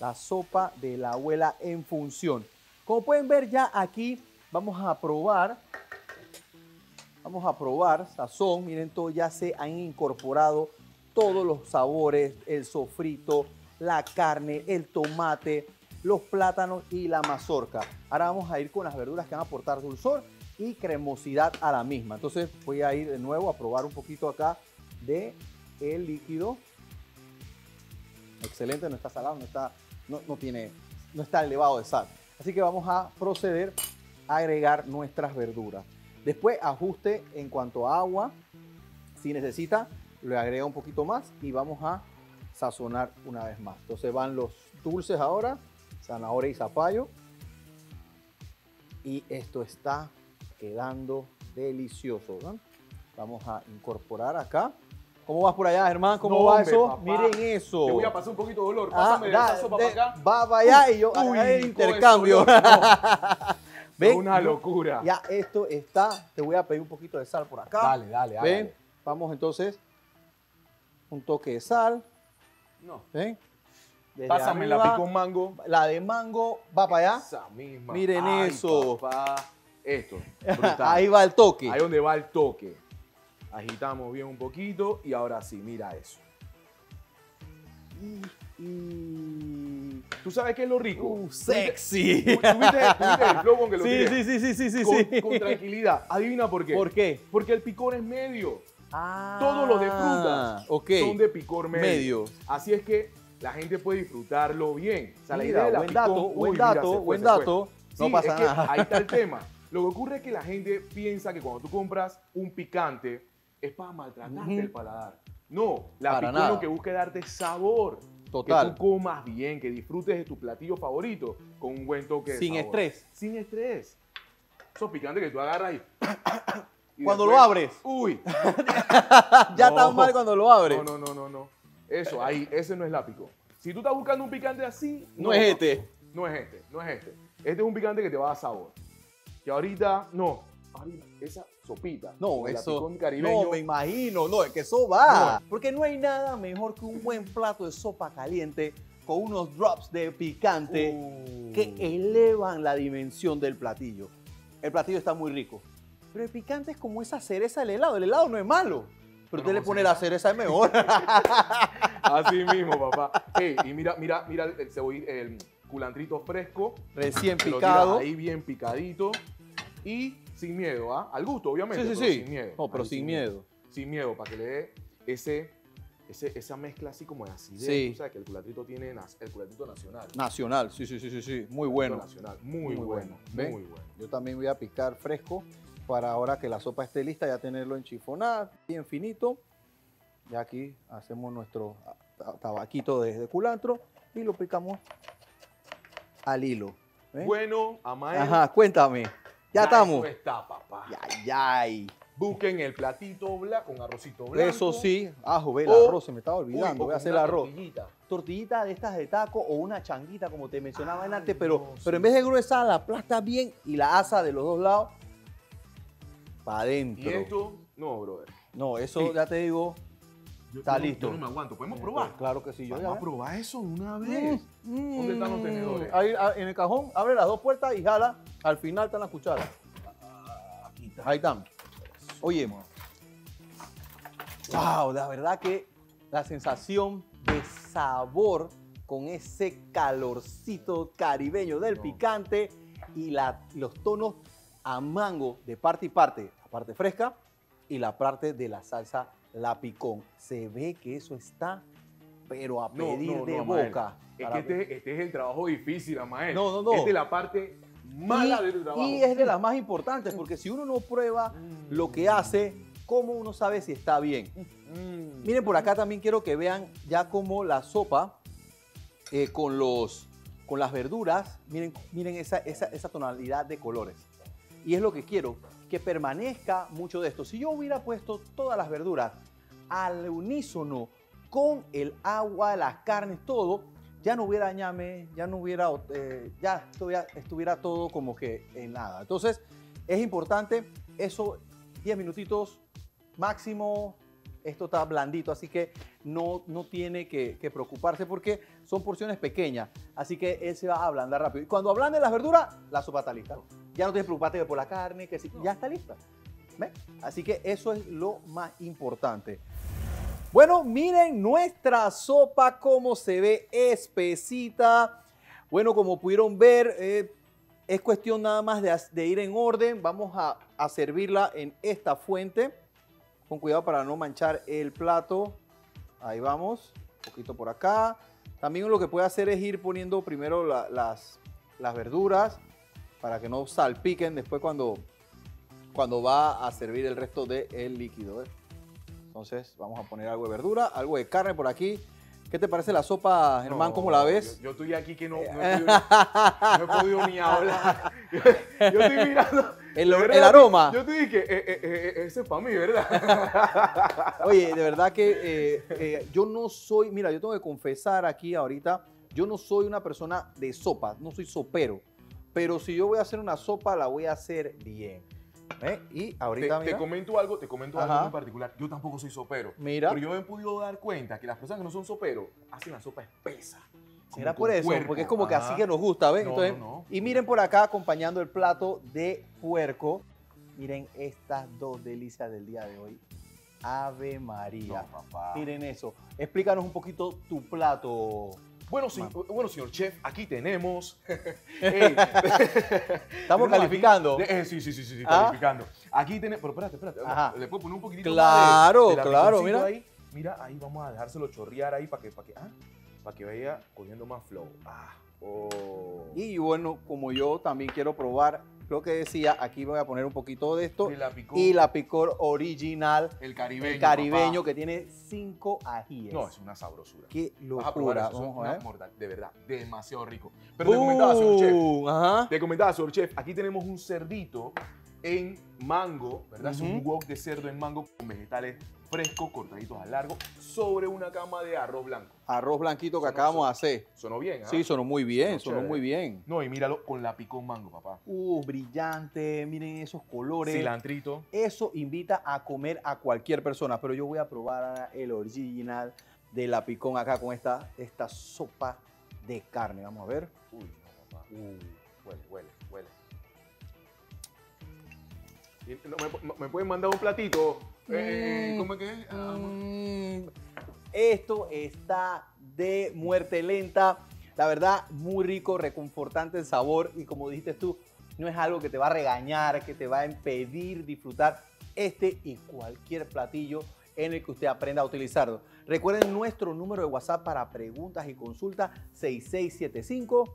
la sopa de la abuela en función. Como pueden ver ya aquí vamos a probar. Vamos a probar sazón. Miren, todo ya se han incorporado todos los sabores, el sofrito, la carne, el tomate, los plátanos y la mazorca. Ahora vamos a ir con las verduras que van a aportar dulzor y cremosidad a la misma. Entonces voy a ir de nuevo a probar un poquito acá de el líquido. Excelente, no está salado, no está, no, no tiene, no está elevado de sal. Así que vamos a proceder a agregar nuestras verduras. Después ajuste en cuanto a agua, si necesita, le agrega un poquito más y vamos a sazonar una vez más. Entonces van los dulces ahora, zanahoria y zapallo. Y esto está quedando delicioso, ¿verdad? Vamos a incorporar acá. ¿Cómo vas por allá, Germán? ¿Cómo no, va hombre, eso? Papá. Miren eso. Te voy a pasar un poquito de dolor. Pásame ah, da, sopa de, para acá. Va para allá y yo uy, a el intercambio. Dolor, no. ¿Ven? Una locura. Ya esto está. Te voy a pedir un poquito de sal por acá. Dale, dale, dale. ¿Ven? Vamos entonces. Un toque de sal. No. ¿Ven? Pásame arriba, la picón mango. La de mango va para allá. Esa misma. Miren ay, eso. Papá. Esto. Brutal. Ahí va el toque. Ahí donde va el toque. Agitamos bien un poquito y ahora sí, mira eso. Y, y... ¿Tú sabes qué es lo rico? Uh, ¡Sexy! Tuviste el flow con que lo sí, tiré. Sí, sí, sí, sí, sí. Con, sí. con tranquilidad. Adivina por qué. ¿Por qué? Porque el picor es medio. Ah, todos los de frutas okay. son de picor medio. medio. Así es que la gente puede disfrutarlo bien. O sea, mira, la idea de la buen picón, dato, uy, buen mira, dato, fue, buen dato. Sí, no pasa es nada. Que ahí está el tema. Lo que ocurre es que la gente piensa que cuando tú compras un picante es para maltratarte uh-huh. el paladar. No, la para picón nada. Lo que busca es darte sabor. Total. Que tú comas bien, que disfrutes de tu platillo favorito con un buen toque de Sin sabor. estrés. Sin estrés. Esos picantes que tú agarras y... y cuando después, lo abres. Uy. ya no, tan mal cuando lo abres. No, no, no, no, no. Eso, ahí, ese no es la picón. Si tú estás buscando un picante así... No, no es este. No es este, no es este. Este es un picante que te va a dar sabor. Que ahorita, no. Ahorita, esa... Sopita. No, eso. Caribeño. No, me imagino. No, es que eso va. No. Porque no hay nada mejor que un buen plato de sopa caliente con unos drops de picante uh. que elevan la dimensión del platillo. El platillo está muy rico. Pero el picante es como esa cereza del helado. El helado no es malo. Pero no, usted no, le pone no. la cereza, es mejor. Así mismo, papá. Hey, y mira, mira, mira el, ceboll, el culantrito fresco. Recién picado. Ahí bien picadito. Y sin miedo, ¿ah? Al gusto, obviamente, sí, sí, pero sí. sin miedo. No, pero sin, sin miedo. miedo. Sin miedo, para que le dé ese, ese, esa mezcla así como de acidez. Sí. O sea, que el culantrito tiene el culantrito nacional. Nacional, sí, sí, sí, sí, sí. Muy bueno. Nacional, muy, muy bueno, bueno. muy bueno. Yo también voy a picar fresco para ahora que la sopa esté lista, ya tenerlo enchifonado, bien finito. Ya aquí hacemos nuestro tabaquito de, de culantro y lo picamos al hilo. ¿Ven? Bueno, Amael. Ajá, cuéntame. Ya, ya estamos. Eso está, papá. Ya, ya. Busquen el platito blanco con arrocito blanco. Eso sí. Ajo, ve el o, arroz, se me estaba olvidando. Voy a hacer el arroz. Tortillita. tortillita de estas de taco o una changuita, como te mencionaba Ay, antes, pero, no, pero en vez de gruesa, la aplasta bien y la asa de los dos lados para adentro. ¿Y esto? No, brother. No, eso sí. ya te digo, yo, está yo, listo. Yo no me aguanto. ¿Podemos probar? Pues, claro que sí. Yo Vamos a probar eso una vez. Mm, ¿Dónde están los tenedores? Ahí, en el cajón, abre las dos puertas y jala. Al final están las cucharas. Aquí está. Ahí están. Oye, wow, la verdad que la sensación de sabor con ese calorcito caribeño del picante y la, los tonos a mango de parte y parte, la parte fresca y la parte de la salsa Lapicón. Se ve que eso está, pero a pedir no, no, de no, boca. Es que este, este es el trabajo difícil, Amael. No, no, no. Este es la parte... Mala y, de trabajo. Y es de las más importantes, porque si uno no prueba mm. lo que hace, ¿cómo uno sabe si está bien? Mm. Miren, por acá también quiero que vean ya como la sopa eh, con, los, con las verduras, miren, miren esa, esa, esa tonalidad de colores. Y es lo que quiero, que permanezca mucho de esto. Si yo hubiera puesto todas las verduras al unísono con el agua, las carnes, todo, ya no hubiera ñame, ya no hubiera, eh, ya estuviera, estuviera todo como que en nada. Entonces, es importante eso, diez minutitos máximo. Esto está blandito, así que no, no tiene que, que preocuparse porque son porciones pequeñas. Así que él se va a ablandar rápido. Y cuando ablanden las verduras, la sopa está lista. Ya no tienes que preocuparte por la carne, que sí, ya está lista. ¿Ven? Así que eso es lo más importante. Bueno, miren nuestra sopa cómo se ve espesita. Bueno, como pudieron ver, eh, es cuestión nada más de, de ir en orden. Vamos a, a servirla en esta fuente. Con cuidado para no manchar el plato. Ahí vamos. Un poquito por acá. También lo que puede hacer es ir poniendo primero la, las, las verduras para que no salpiquen después cuando, cuando va a servir el resto del líquido, ¿eh? Entonces vamos a poner algo de verdura, algo de carne por aquí. ¿Qué te parece la sopa, Germán? No, ¿Cómo la ves? Yo, yo estoy aquí que no, no, he, podido, no he podido ni hablar. Yo, yo estoy mirando. El, verdad, el aroma. Yo te dije, eh, eh, eh, ese es para mí, ¿verdad? Oye, de verdad que eh, eh, yo no soy, mira, yo tengo que confesar aquí ahorita, yo no soy una persona de sopa, no soy sopero, pero si yo voy a hacer una sopa, la voy a hacer bien. ¿Eh? Y ahorita, te, mira, te comento algo, te comento Ajá. algo en particular. Yo tampoco soy sopero, mira. pero yo me he podido dar cuenta que las personas que no son soperos hacen la sopa espesa. ¿Será por eso? Puerco. Porque es como que Ajá. así que nos gusta, ¿ves? No, Entonces, no, no. Y miren por acá, acompañando el plato de puerco, miren estas dos delicias del día de hoy. Ave María. No, papá. Miren eso. Explícanos un poquito tu plato. Bueno, sí, bueno, señor chef, aquí tenemos... hey, Estamos calificando. Aquí, eh, sí, sí, sí, sí, ¿Ah? calificando. Aquí tenemos... Pero espérate, espérate. Ajá. Le puedo poner un poquitito claro, más de, de claro, mira. Ahí. Mira, ahí vamos a dejárselo chorrear ahí para que, para que, ¿ah? para que vaya cogiendo más flow. Ah, oh. Y bueno, como yo también quiero probar lo que decía, aquí voy a poner un poquito de esto. Y la picor, y la picor original. El caribeño. El caribeño, papá, que tiene cinco ajíes. No, es una sabrosura. Qué locura. Eso, Vamos a ver. De verdad, demasiado rico. Pero uh, te comentaba, señor chef. Ajá. Te comentaba, señor chef, aquí tenemos un cerdito en mango, ¿verdad? Uh-huh. Es un wok de cerdo en mango con vegetales frescos, cortaditos a largo, sobre una cama de arroz blanco. Arroz blanquito que acabamos de hacer. Sonó bien, ¿ah? Sí, sonó muy bien, sonó, sonó muy bien. No, y míralo con la picón mango, papá. Uh, brillante, miren esos colores. Cilantrito. Eso invita a comer a cualquier persona, pero yo voy a probar el original de la picón acá con esta, esta sopa de carne. Vamos a ver. Uy, no, papá. Uh, huele, huele, huele. ¿Me, me pueden mandar un platito? Eh, ¿Cómo es que es? Ah, mm, esto está de muerte lenta. La verdad, muy rico, reconfortante el sabor. Y como dijiste tú, no es algo que te va a regañar, que te va a impedir disfrutar este y cualquier platillo en el que usted aprenda a utilizarlo. Recuerden nuestro número de WhatsApp para preguntas y consultas, seis seis siete cinco,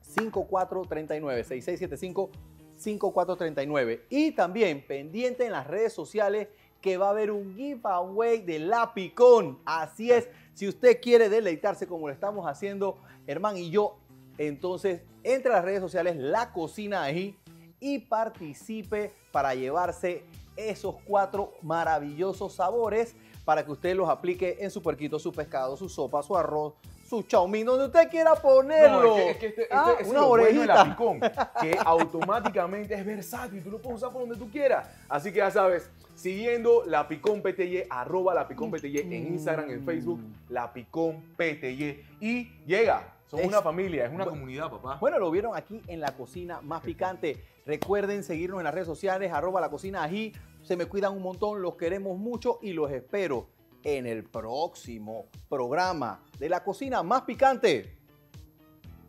cinco cuatro tres nueve, seis seis siete cinco, cinco cuatro tres nueve. Y también pendiente en las redes sociales que va a haber un giveaway de Lapicón. Así es, si usted quiere deleitarse como lo estamos haciendo Germán y yo, entonces entre las redes sociales La Cocina Ají y participe para llevarse esos cuatro maravillosos sabores para que usted los aplique en su puerquito, su pescado, su sopa, su arroz, su chaumín, donde usted quiera ponerlo. No, es que, es que este, ah, este es una orejita. Bueno, de Lapicón, que automáticamente es versátil, tú lo puedes usar por donde tú quieras. Así que ya sabes, siguiendo Lapicón P T Y, arroba Lapicón P T Y en Instagram, en Facebook, Lapicón P T Y. Y llega, somos es, una familia, es una bueno, comunidad, papá. Bueno, lo vieron aquí en La Cocina Más Picante. Recuerden seguirnos en las redes sociales, arroba La Cocina Ají. Se me cuidan un montón, los queremos mucho y los espero en el próximo programa de La Cocina Más Picante.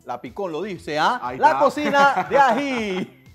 Lapicón lo dice, ¿ah? ¿eh? La Cocina de Ají.